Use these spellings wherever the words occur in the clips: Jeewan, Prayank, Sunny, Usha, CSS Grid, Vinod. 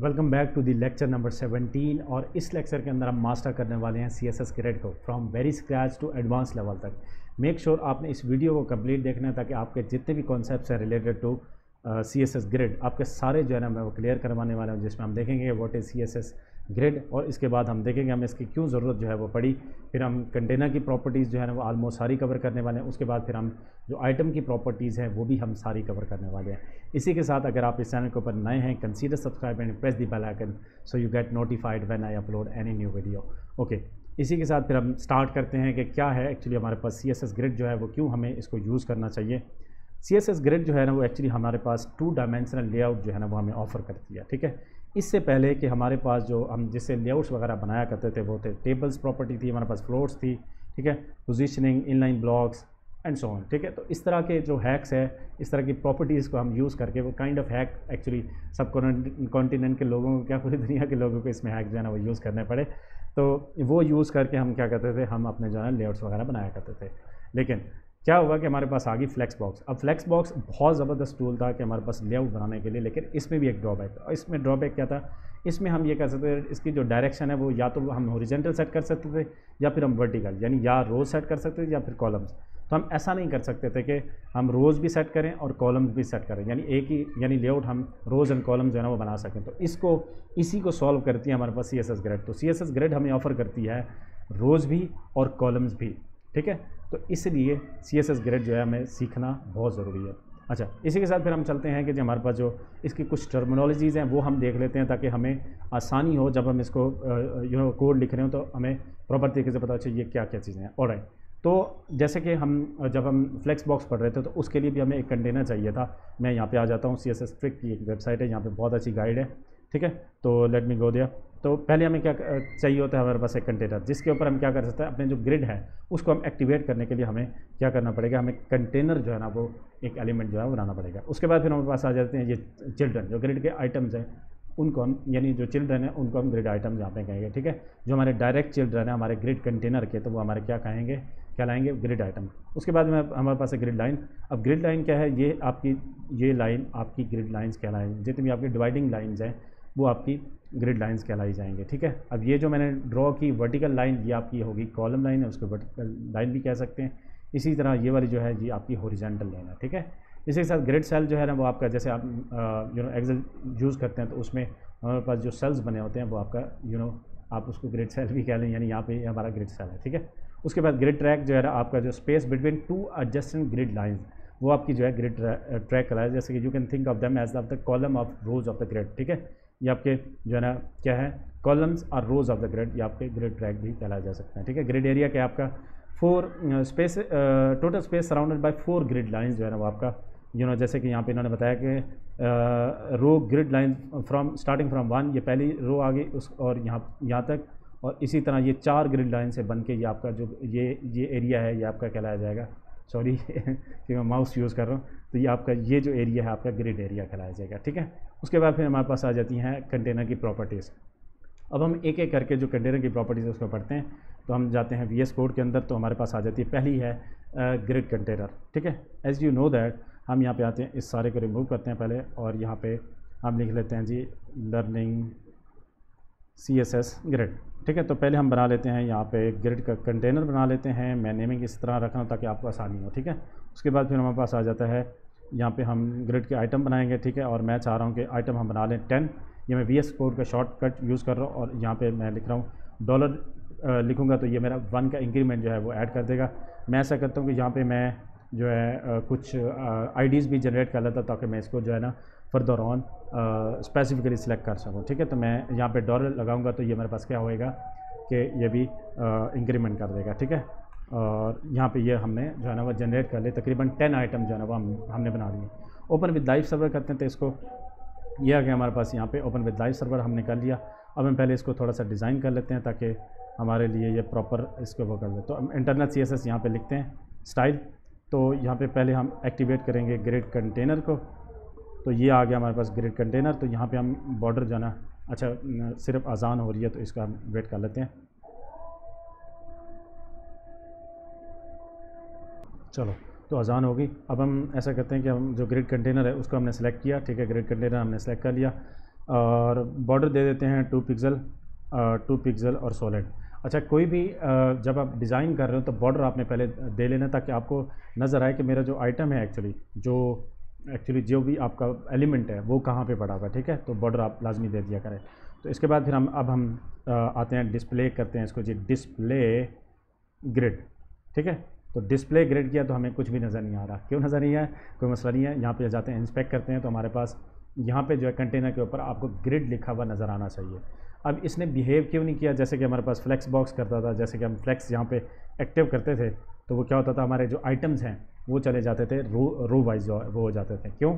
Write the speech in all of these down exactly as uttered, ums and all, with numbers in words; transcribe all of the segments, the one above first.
Welcome back to the lecture number seventeen. और इस lecture के अंदर हम मास्टर करने वाले हैं सी एस एस ग्रेड को from very scratch to advance level तक। मेक श्योर आपने इस वीडियो को कंप्लीट देखना है ताकि आपके जितने भी कॉन्सेप्ट्स हैं related to C S S grade आपके सारे जो है ना मैं वो क्लियर करवाने वाला हूँ, जिसमें हम देखेंगे what is C S S grid और इसके बाद हम देखेंगे हमें इसकी क्यों ज़रूरत जो है वो पड़ी। फिर हम कंटेनर की प्रॉपर्टीज़ जो है ना वो आलमोस्ट सारी कवर करने वाले हैं। उसके बाद फिर हम जो आइटम की प्रॉपर्टीज़ हैं वो भी हम सारी कवर करने वाले हैं। इसी के साथ अगर आप इस चैनल के ऊपर नए हैं, consider subscribe and press the bell icon so you get notified when I upload any new video. Okay, इसी के साथ फिर हम स्टार्ट करते हैं कि क्या है एक्चुअली हमारे पास सी एस एस ग्रिड जो है वो, क्यों हमें इसको यूज़ करना चाहिए। सी एस एस ग्रिड जो है ना वो एक्चुअली हमारे पास टू डायमेंशनल लेआउट जो है ना वो हमें ऑफ़र करती है। ठीक है, इससे पहले कि हमारे पास जो हम जिससे लेआउट्स वगैरह बनाया करते थे वो थे टेबल्स प्रॉपर्टी थी, हमारे पास फ्लोर्स थी, ठीक है, positioning, inline blocks and so on. ठीक है, तो इस तरह के जो हैक्स है, इस तरह की प्रॉपर्टीज़ को हम यूज़ करके वो काइंड ऑफ हैक एक्चुअली सब कॉन्टिनेंट के लोगों को क्या पूरी दुनिया के लोगों को इसमें हैक जो है ना वो यूज़ करने पड़े। तो वो यूज़ करके हम क्या करते थे, हम अपने जो है लेआउट्स वगैरह बनाया करते थे। लेकिन क्या हुआ कि हमारे पास आ गई फ्लैक्स बॉक्स। अब फ्लैक्स बॉक्स बहुत ज़बरदस्त टूल था कि हमारे पास लेआउट बनाने के लिए, लेकिन इसमें भी एक ड्रॉबैक था। इसमें ड्रॉबैक क्या था, इसमें हम ये कर सकते थे इसकी जो डायरेक्शन है वो या तो हम हॉरिजेंटल सेट कर सकते थे या फिर हम वर्टिकल, यानी या रोज़ सेट कर सकते थे या फिर कॉलम्स। तो हम ऐसा नहीं कर सकते थे कि हम रोज़ भी सेट करें और कॉलम्स भी सेट करें, यानी एक ही यानी लेआउट हम रोज़ एंड कॉलम जो है ना वो बना सकें। तो इसको इसी को सॉल्व करती है हमारे पास सी एस एस ग्रिड। तो सी एस एस ग्रिड हमें ऑफ़र करती है रोज़ भी और कॉलम्स भी। ठीक है, तो इसलिए सी एस एस ग्रिड जो है हमें सीखना बहुत ज़रूरी है। अच्छा, इसी के साथ फिर हम चलते हैं कि जो हमारे पास जो इसकी कुछ टर्मिनोलॉजीज़ हैं वो हम देख लेते हैं ताकि हमें आसानी हो जब हम इसको यू नो कोड लिख रहे हो तो हमें प्रॉपर तरीके से पता चले ये क्या क्या चीज़ें हैं। ऑलराइट, तो जैसे कि हम जब हम फ्लैक्स बॉक्स पढ़ रहे थे तो उसके लिए भी हमें एक कंटेनर चाहिए था। मैं यहाँ पर आ जाता हूँ, सी एस एस ट्रिक की एक वेबसाइट है, यहाँ पर बहुत अच्छी गाइड है। ठीक है, तो लेट मी गो देयर। तो पहले हमें क्या चाहिए होता है, हमारे पास एक कंटेनर जिसके ऊपर हम क्या कर सकते हैं, अपने जो ग्रिड है उसको हम एक्टिवेट करने के लिए हमें क्या करना पड़ेगा, हमें कंटेनर जो है ना वो एक एलिमेंट जो है बनाना पड़ेगा। उसके बाद फिर हमारे पास आ जाते हैं ये चिल्ड्रन, जो ग्रिड के आइटम्स हैं उनको हम यानी जो चिल्ड्रन है उनको हम ग्रिड आइटम यहाँ पे कहेंगे। ठीक है, जो हमारे डायरेक्ट चिल्ड्रन है हमारे ग्रिड कंटेनर के, तो वो हमारे क्या कहेंगे, क्या लाएंगे, ग्रिड आइटम। उसके बाद में हमारे पास है ग्रिड लाइन। अब ग्रिड लाइन क्या है, ये आपकी ये लाइन आपकी ग्रिड लाइन्स कहलाएंगी, जितनी भी आपकी डिवाइडिंग लाइन्स हैं वो आपकी ग्रिड लाइंस कहलाई जाएंगे। ठीक है, अब ये जो मैंने ड्रॉ की वर्टिकल लाइन ये आपकी होगी कॉलम लाइन है, उसको वर्टिकल लाइन भी कह सकते हैं। इसी तरह ये वाली जो है ये आपकी हॉरिजॉन्टल लाइन है। ठीक है, इसी के साथ ग्रिड सेल जो है ना वो आपका, जैसे आप यू नो एक्सेल यूज़ करते हैं तो उसमें हमारे पास जो सेल्स बने होते हैं वो आपका यू नो आप उसको ग्रिड सेल भी कह लें, यानी यहाँ पे हमारा ग्रिड सेल है। ठीक है, उसके बाद ग्रिड ट्रैक जो है ना आपका जो space between two adjacent grid lines वो आपकी जो है ग्रिड ट्रैक कराए, जैसे कि you can think of them as of the column of rows of the grid. ठीक है, ये आपके जो है ना क्या है, कॉलम्स और रोज ऑफ द ग्रिड, ये आपके ग्रिड ट्रैक भी कहलाए जा सकते हैं। ठीक है, ग्रिड एरिया क्या है आपका, four space total space surrounded by four grid lines जो है ना वो आपका यू नो, जैसे कि यहाँ पे इन्होंने बताया कि row grid line from starting from one, ये पहली रो आ गई उस और यहाँ यहाँ तक, और इसी तरह ये चार ग्रिड लाइन से बन के ये आपका जो ये ये एरिया है ये आपका कहलाया जाएगा, सॉरी कि मैं माउस यूज़ कर रहा हूँ, तो ये आपका ये जो एरिया है आपका ग्रिड एरिया कहलाया जाएगा। ठीक है, उसके बाद फिर हमारे पास आ जाती हैं कंटेनर की प्रॉपर्टीज़। अब हम एक एक करके जो कंटेनर की प्रॉपर्टीज़ उसको पढ़ते हैं। तो हम जाते हैं वी एस कोड के अंदर, तो हमारे पास आ जाती है पहली है ग्रिड कंटेनर। ठीक है, एज यू नो दैट हम यहाँ पे आते हैं, इस सारे को रिमूव करते हैं पहले, और यहाँ पे हम लिख लेते हैं जी learning C S S grid. ठीक है, तो पहले हम बना लेते हैं यहाँ पे ग्रिड का कंटेनर बना लेते हैं। मैं नेमिंग इस तरह रख रहा हूँ ताकि आपको आसानी हो। ठीक है, उसके बाद फिर हमारे पास आ जाता है यहाँ पे हम ग्रिड के आइटम बनाएंगे। ठीक है, और मैं चाह रहा हूँ कि आइटम हम बना लें टेन, ये मैं वी एस कोड का शॉर्टकट यूज़ कर रहा हूँ, और यहाँ पे मैं लिख रहा हूँ डॉलर लिखूँगा तो ये मेरा वन का इंक्रीमेंट जो है वो ऐड कर देगा। मैं ऐसा करता हूँ कि यहाँ पर मैं जो है कुछ आई डीज़ भी जनरेट कर लेता ताकि मैं इसको जो है ना फर्दर ऑन स्पेसिफिकली सिलेक्ट कर सकूँ। ठीक है, तो मैं यहाँ पे डॉलर लगाऊंगा तो ये मेरे पास क्या होएगा कि ये भी इंक्रीमेंट कर देगा। ठीक है, और यहाँ पे ये हमने जो है ना वो जनरेट कर लिए, तकरीबन टेन आइटम जो है ना वो हम हमने बना लिए। ओपन विद लाइव सर्वर करते हैं, तो इसको ये आ गया हमारे पास, यहाँ पे ओपन विद लाइव सर्वर हमने कर लिया। अब हम पहले इसको थोड़ा सा डिज़ाइन कर लेते हैं ताकि हमारे लिए ये प्रॉपर इसको वो कर लें। तो हम इंटरनल सी एस एस यहाँ पर लिखते हैं स्टाइल, तो यहाँ पर पहले हम एक्टिवेट करेंगे ग्रिड कंटेनर को। तो ये आ गया हमारे पास ग्रिड कंटेनर। तो यहाँ पे हम बॉर्डर जाना, अच्छा सिर्फ अजान हो रही है तो इसका हम वेट कर लेते हैं। चलो, तो अजान हो गई। अब हम ऐसा करते हैं कि हम जो ग्रिड कंटेनर है उसको हमने सेलेक्ट किया। ठीक है, ग्रिड कंटेनर हमने सेलेक्ट कर लिया। और बॉर्डर दे देते हैं टू पिक्सल टू पिक्सल और सॉलिड। अच्छा, कोई भी जब आप डिज़ाइन कर रहे हो तो बॉर्डर आपने पहले दे लेना ताकि आपको नज़र आए कि मेरा जो आइटम है एक्चुअली जो एक्चुअली जो भी आपका एलिमेंट है वो कहाँ पे पड़ा हुआ है। ठीक है, तो बॉर्डर आप लाजमी दे दिया करें। तो इसके बाद फिर हम अब हम आते हैं डिस्प्ले करते हैं इसको जी, डिस्प्ले ग्रिड। ठीक है, तो डिस्प्ले ग्रिड किया तो हमें कुछ भी नज़र नहीं आ रहा। क्यों नज़र नहीं आया? कोई मसला नहीं है। यहाँ पर जाते हैं, इंस्पेक्ट करते हैं, तो हमारे पास यहाँ पर जो है कंटेनर के ऊपर आपको ग्रिड लिखा हुआ नज़र आना चाहिए। अब इसने बिहेव क्यों नहीं किया जैसे कि हमारे पास फ्लेक्स बॉक्स करता था, जैसे कि हम फ्लेक्स यहाँ पे एक्टिव करते थे तो वो क्या होता था, हमारे जो आइटम्स हैं वो चले जाते थे रो रो वाइज वो हो जाते थे। क्यों?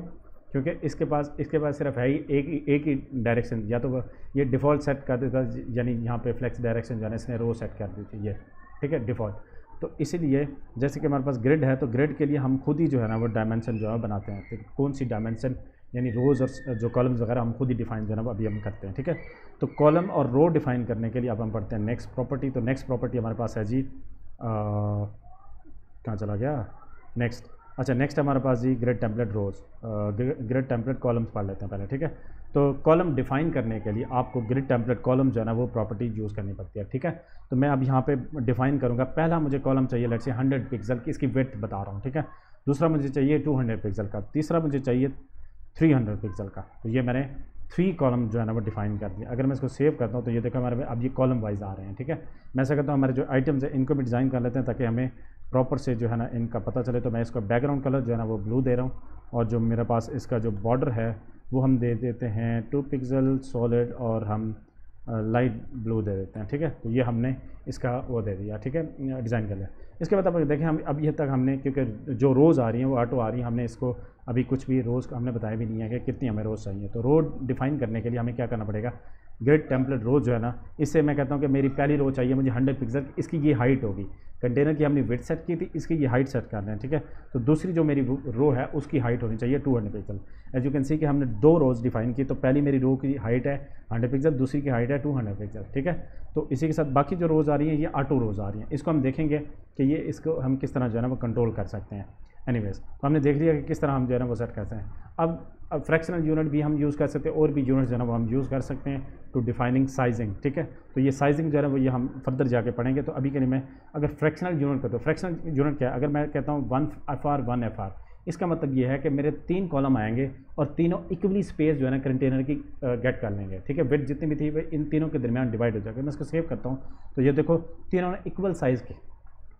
क्योंकि इसके पास इसके पास सिर्फ है ही एक एक ही डायरेक्शन, या तो ये डिफ़ॉल्ट सेट कर देता, यानी यहाँ पे फ्लेक्स डायरेक्शन जाने इसने रो सेट कर दी थी ये। ठीक है, डिफ़ॉल्ट। तो इसीलिए जैसे कि हमारे पास ग्रिड है तो ग्रिड के लिए हम खुद ही जो है ना वो डायमेंशन जो है बनाते हैं। तो कौन सी डायमेंशन, यानी रोज़ और जो कॉलम्स वगैरह हम खुद ही डिफाइन जो है ना अभी हम करते हैं। ठीक है, तो कॉलम और रो डिफाइन करने के लिए अब हम पढ़ते हैं नेक्स्ट प्रॉपर्टी। तो नेक्स्ट प्रॉपर्टी हमारे पास है जी, कहाँ चला गया नेक्स्ट? अच्छा, नेक्स्ट हमारे पास जी grid template rows, grid template columns पढ़ लेते हैं पहले। ठीक है, तो कॉलम डिफाइन करने के लिए आपको ग्रिड टेम्पलेट कॉलम जो है ना वो प्रॉपर्टी यूज़ करनी पड़ती है। ठीक है, तो मैं अब यहाँ पे डिफाइन करूँगा। पहला मुझे कॉलम चाहिए लेट्स से हंड्रेड पिक्सल की, इसकी विड्थ बता रहा हूँ। ठीक है, दूसरा मुझे चाहिए टू हंड्रेड पिक्सल का, तीसरा मुझे चाहिए थ्री हंड्रेड पिक्सल का। तो ये मैंने थ्री कॉलम जो है ना वो डिफाइन कर दिया। अगर मैं इसको सेव करता हूँ तो ये देखो हमारे अब ये कॉलम वाइज आ रहे हैं। ठीक है, मैं ऐसा करता हूँ हमारे जो आइटम्स हैं इनको भी डिज़ाइन कर लेते हैं ताकि हमें प्रॉपर से जो है ना इनका पता चले। तो मैं इसका बैकग्राउंड कलर जो है ना वो ब्लू दे रहा हूँ, और जो मेरे पास इसका जो बॉर्डर है वो हम दे देते हैं टू पिक्सल सॉलिड, और हम लाइट ब्लू दे देते हैं। ठीक है, तो ये हमने इसका वो दे दिया। ठीक है, डिज़ाइन कर लिया। इसके बाद अब देखें हम अब ये तक हमने, क्योंकि जो रोज़ आ रही हैं वो ऑटो आ रही हैं, हमने इसको अभी कुछ भी रोज़ हमने बताया भी नहीं है कि कितनी हमें रोज़ चाहिए। तो रोज़ डिफाइन करने के लिए हमें क्या करना पड़ेगा, ग्रिड टेम्पलेट रोज़ जो है ना, इससे मैं कहता हूँ कि मेरी पहली रोज़ चाहिए मुझे हंड्रेड पिक्सल, इसकी ये हाइट होगी। कंटेनर की हमने विड्थ सेट की थी, इसकी ये हाइट सेट करना है। ठीक है, तो दूसरी जो मेरी रो है उसकी हाइट होनी चाहिए two hundred pixel. As you can see कि हमने दो रोज़ डिफाइन की, तो पहली मेरी रो की हाइट है हंड्रेड पिक्सल, दूसरी की हाइट है टू हंड्रेड पिक्सल। ठीक है, तो इसी के साथ बाकी जो रोज़ आ रही हैं ये ऑटो रोज़ आ रही हैं। इसको हम देखेंगे कि ये इसको हम किस तरह जो है ना वो कंट्रोल कर सकते हैं। एनीवेज, तो हमने देख लिया कि किस तरह हम जो है ना वो सेट करते हैं। अब अब फ्रैक्शनल यूनिट भी हम यूज़ कर सकते हैं, और भी यूनिट जो है ना वो हम यूज़ कर सकते हैं टू डिफाइनिंग साइजिंग। ठीक है, तो ये साइजिंग जो है ना वो ये हम फर्दर जाके पढ़ेंगे। तो अभी के लिए मैं अगर फ्रैक्शनल यूनिट करता हूँ, फ्रैक्शनल यूनिट क्या है, अगर मैं कहता हूँ one F R one F R, इसका मतलब ये है कि मेरे तीन कॉलम आएंगे और तीनों इक्वली स्पेस जो है ना कंटेनर की गेट कर लेंगे। ठीक है, विड्थ जितनी भी थी इन तीनों के दरमियान डिवाइड हो जाएगा। मैं इसको सेव करता हूँ तो ये देखो तीनों ने इक्वल साइज़ की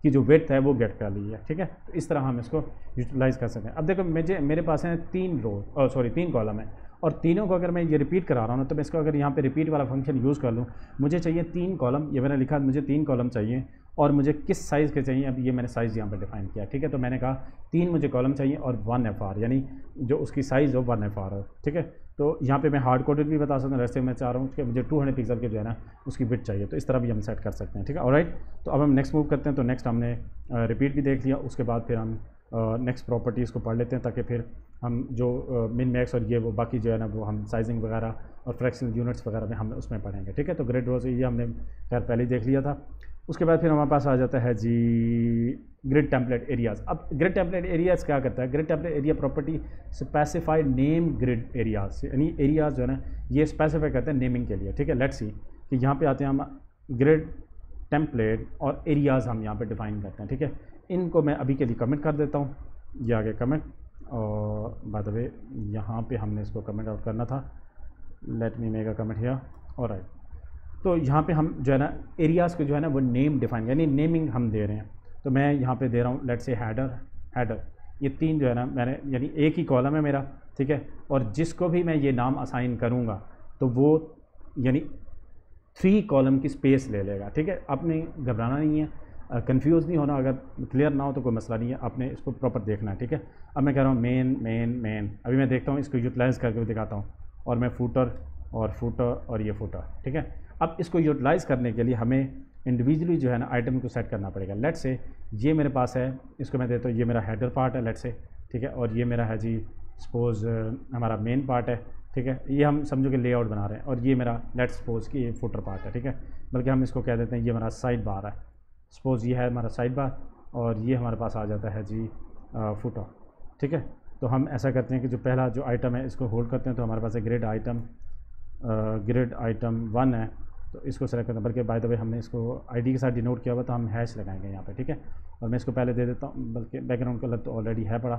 कि जो विड्थ है वो गेट कर ली है। ठीक है, तो इस तरह हम इसको यूटिलाइज़ कर सकते हैं। अब देखो मुझे मेरे पास हैं तीन रो सॉरी तीन कॉलम है, और तीनों को अगर मैं ये रिपीट करा रहा हूँ ना, तो मैं इसको अगर यहाँ पे रिपीट वाला फंक्शन यूज़ कर लूँ, मुझे चाहिए तीन कॉलम, ये मैंने लिखा मुझे तीन कॉलम चाहिए, और मुझे किस साइज़ के चाहिए, अब ये मैंने साइज़ यहाँ पर डिफाइन किया। ठीक है, तो मैंने कहा तीन मुझे कॉलम चाहिए और वन एफ आर, यानी जो उसकी साइज़ हो वन एफ आर हो। ठीक है, तो यहाँ पे मैं हार्ड कोडेड भी बता सकता हूँ, वैसे मैं चाह रहा हूँ कि मुझे टू हंड्रेड पिक्सल के जो है ना उसकी विड्थ चाहिए, तो इस तरह भी हम सेट कर सकते हैं। ठीक है, ऑलराइट, तो अब हम नेक्स्ट मूव करते हैं। तो नेक्स्ट हमने रिपीट भी देख लिया, उसके बाद फिर हम नेक्स्ट प्रॉपर्टीज़ को पढ़ लेते हैं ताकि फिर हम जो मिन मैक्स और ये वो बाकी जो है ना वो हम साइजिंग वगैरह और फ्रैक्शनल यूनिट्स वगैरह में हम उसमें पढ़ेंगे। ठीक है, तो ग्रिड रोज़ ये हमने खैर पहले ही देख लिया था। उसके बाद फिर हमारे पास आ जाता है जी ग्रिड टेम्पलेट एरियाज़। अब ग्रिड टेम्पलेट एरियाज़ क्या करता है, grid template area property specify name grid areas, यानी एरियाज़ जो है ना ये स्पेसिफाई करते हैं नेमिंग के लिए। ठीक है, लेट्स सी कि यहाँ पे आते हैं हम ग्रिड टेम्पलेट और एरियाज़ हम यहाँ पे डिफाइन करते हैं। ठीक है, इनको मैं अभी के लिए कमेंट कर देता हूँ, ये आगे कमेंट, और बाय द वे यहाँ पर हमने इसको कमेंट आउट करना था, let me make a comment here, alright. तो यहाँ पर हम जो है ना एरियाज़ को जो है ना वो नेम डिफाइन, यानी नेमिंग हम दे रहे हैं। तो मैं यहाँ पे दे रहा हूँ लेट्स से हैडर, हैडर ये तीन जो है ना मैंने, यानी एक ही कॉलम है मेरा। ठीक है, और जिसको भी मैं ये नाम असाइन करूँगा तो वो यानी थ्री कॉलम की स्पेस ले लेगा। ठीक है, आपने घबराना नहीं है, कंफ्यूज नहीं होना, अगर क्लियर ना हो तो कोई मसला नहीं है, आपने इसको प्रॉपर देखना है। ठीक है, अब मैं कह रहा हूँ मेन मेन मेन, अभी मैं देखता हूँ इसको यूटिलाइज़ करके दिखाता हूँ, और मैं फूटर और फूटर और ये फूटर। ठीक है, अब इसको यूटिलाइज़ करने के लिए हमें इंडिविजुअली जो है ना आइटम को सेट करना पड़ेगा। लेट से ये मेरे पास है, इसको मैं देता हूँ, ये मेरा हेडर पार्ट है लेट से। ठीक है, और ये मेरा है जी सपोज़ हमारा मेन पार्ट है। ठीक है, ये हम समझो कि लेआउट बना रहे हैं, और ये मेरा लेट सपोज़ कि ये फुटर पार्ट है। ठीक है, बल्कि हम इसको कह देते हैं ये हमारा साइड बार है, सपोज़ ये है हमारा साइड बार, और ये हमारे पास आ जाता है जी फुटर। ठीक है, तो हम ऐसा करते हैं कि जो पहला जो आइटम है इसको होल्ड करते हैं, तो हमारे पास है grid item grid item one है तो इसको सेलेक्ट करना, बल्कि बाय द वे हमने इसको आईडी के साथ डिनोट किया हुआ तो हम हैश लगाएंगे यहाँ पे, ठीक है। और मैं इसको पहले दे देता हूँ, बल्कि बैकग्राउंड कलर तो ऑलरेडी है पड़ा,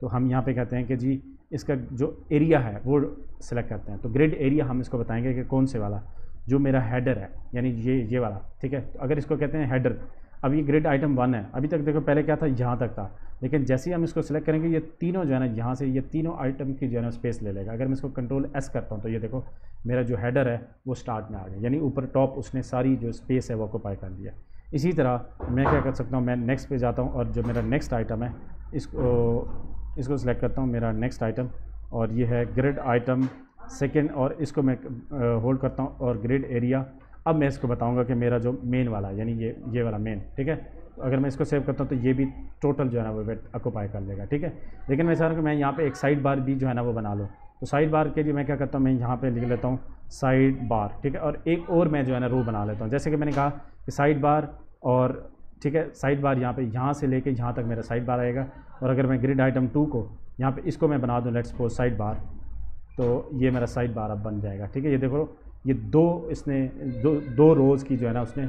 तो हम यहाँ पे कहते हैं कि जी इसका जो एरिया है वो सिलेक्ट करते हैं। तो ग्रिड एरिया हम इसको बताएंगे कि कौन से वाला, जो मेरा हेडर है यानी ये ये वाला, ठीक है। तो अगर इसको कहते हैं हेडर, अब ये ग्रिड आइटम वन है, अभी तक देखो पहले क्या था यहाँ तक था, लेकिन जैसे ही हम इसको सिलेक्ट करेंगे ये तीनों जो है ना यहाँ से ये तीनों आइटम की जो है ना स्पेस ले लेगा। अगर मैं इसको कंट्रोल एस करता हूँ तो ये देखो मेरा जो हेडर है वो स्टार्ट में आ गया, यानी ऊपर टॉप उसने सारी जो स्पेस है वो ऑक्यूपाई कर लिया। इसी तरह मैं क्या कर सकता हूँ, मैं नेक्स्ट पे जाता हूँ और जो मेरा नेक्स्ट आइटम है इसको इसको सिलेक्ट करता हूँ, मेरा नेक्स्ट आइटम, और ये है ग्रिड आइटम सेकंड, और इसको मैं होल्ड करता हूँ और ग्रिड एरिया। अब मैं इसको बताऊँगा कि मेरा जो मेन वाला यानी ये ये वाला मेन, ठीक है। तो अगर मैं इसको सेव करता हूँ तो ये भी टोटल जो है ना वो वेट ऑक्यूपाई कर लेगा, ठीक है। लेकिन मैं चाह रहा हूँ कि मैं यहाँ पे एक साइड बार भी जो है ना वो बना लूँ, तो साइड बार के लिए मैं क्या करता हूँ, मैं यहाँ पे लिख लेता हूँ साइड बार, ठीक है। और एक और मैं जो है ना रो बना लेता हूँ, जैसे कि मैंने कहा कि साइड बार, और ठीक है साइड बार यहाँ पे यहाँ से लेके यहाँ तक मेरा साइड बार आएगा। और अगर मैं ग्रिड आइटम टू को यहाँ पे इसको मैं बना दूँ लेट्स सपोज साइड बार, तो ये मेरा साइड बार अब बन जाएगा, ठीक है। ये देखो ये दो इसने दो दो रोज़ की जो है ना उसने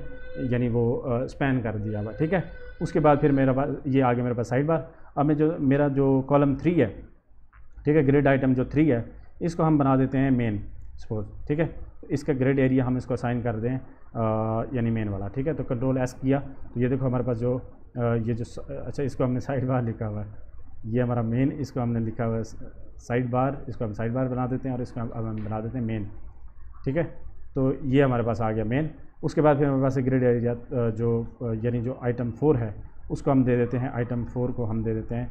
यानी वो स्पैन कर दिया हुआ, ठीक है। उसके बाद फिर मेरा पास ये आगे मेरे पास साइड बार। अब मैं जो मेरा जो कॉलम थ्री है, ठीक है, ग्रिड आइटम जो थ्री है इसको हम बना देते हैं मेन सपोज, ठीक है। इसका ग्रिड एरिया हम इसको असाइन कर दें यानी मेन वाला, ठीक है। तो कंट्रोल एस किया तो ये देखो हमारे पास जो आ, ये जो अच्छा इसको हमने साइड बार लिखा हुआ है, ये हमारा मेन, इसको हमने लिखा हुआ है साइड बार, इसको हम साइड बार बना देते हैं और इसको अब हम बना देते हैं मेन, ठीक है। तो ये हमारे पास आ गया मेन। उसके बाद फिर हमारे पास ग्रिड एरिया जो यानी जो आइटम फोर है उसको हम दे देते हैं, आइटम फोर को हम दे देते हैं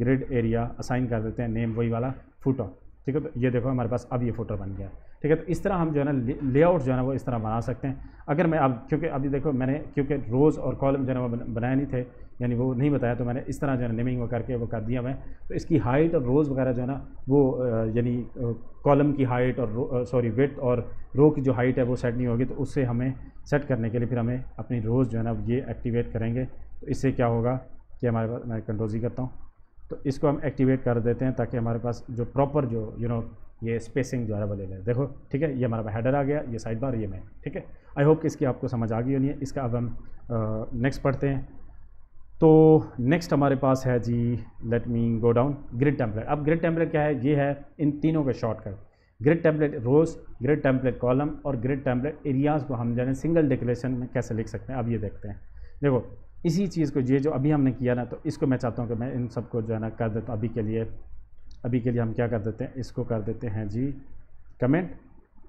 ग्रिड एरिया, असाइन कर देते हैं नेम वही वाला फुटर, ठीक है। तो ये देखो हमारे पास अब ये फोटो बन गया, ठीक है। तो इस तरह हम जो है ना लेआउट जो है ना वो इस तरह बना सकते हैं। अगर मैं अब क्योंकि अभी देखो मैंने क्योंकि रोज़ और कॉलम जो है ना वो बनाए नहीं थे यानी वो नहीं बताया, तो मैंने इस तरह जो है नेमिंग वो करके वो कर दिया मैं। तो इसकी हाइट और रोज़ वगैरह जो है ना वो यानी कॉलम की हाइट और सॉरी विड्थ और रो की जो हाइट है वो सेट नहीं होगी, तो उससे हमें सेट करने के लिए फिर हमें अपनी रोज़ जो है ना ये एक्टिवेट करेंगे। तो इससे क्या होगा कि हमारे पास, मैं कंट्रोल जी करता हूँ तो इसको हम एक्टिवेट कर देते हैं ताकि हमारे पास जो प्रॉपर जो यू you नो know, ये स्पेसिंग जो है वो ले लें, देखो ठीक है। ये हमारा हेडर आ गया, ये साइड बार, ये मैं, ठीक है। आई होप कि इसकी आपको समझ आ गई होनी है। इसका अब हम नेक्स्ट पढ़ते हैं। तो नेक्स्ट हमारे पास है जी, let me go down, grid template. अब ग्रिड टेम्पलेट क्या है, ये है इन तीनों का shortcut. Grid template rows, grid template column और ग्रिड टेम्पलेट एरियाज़ को हम जाने सिंगल डिक्लेरेशन में कैसे लिख सकते हैं, अब ये देखते हैं। देखो इसी चीज़ को ये जो अभी हमने किया ना, तो इसको मैं चाहता हूँ कि मैं इन सबको जो है ना कर देता हूँ। अभी के लिए अभी के लिए हम क्या कर देते हैं, इसको कर देते हैं जी कमेंट,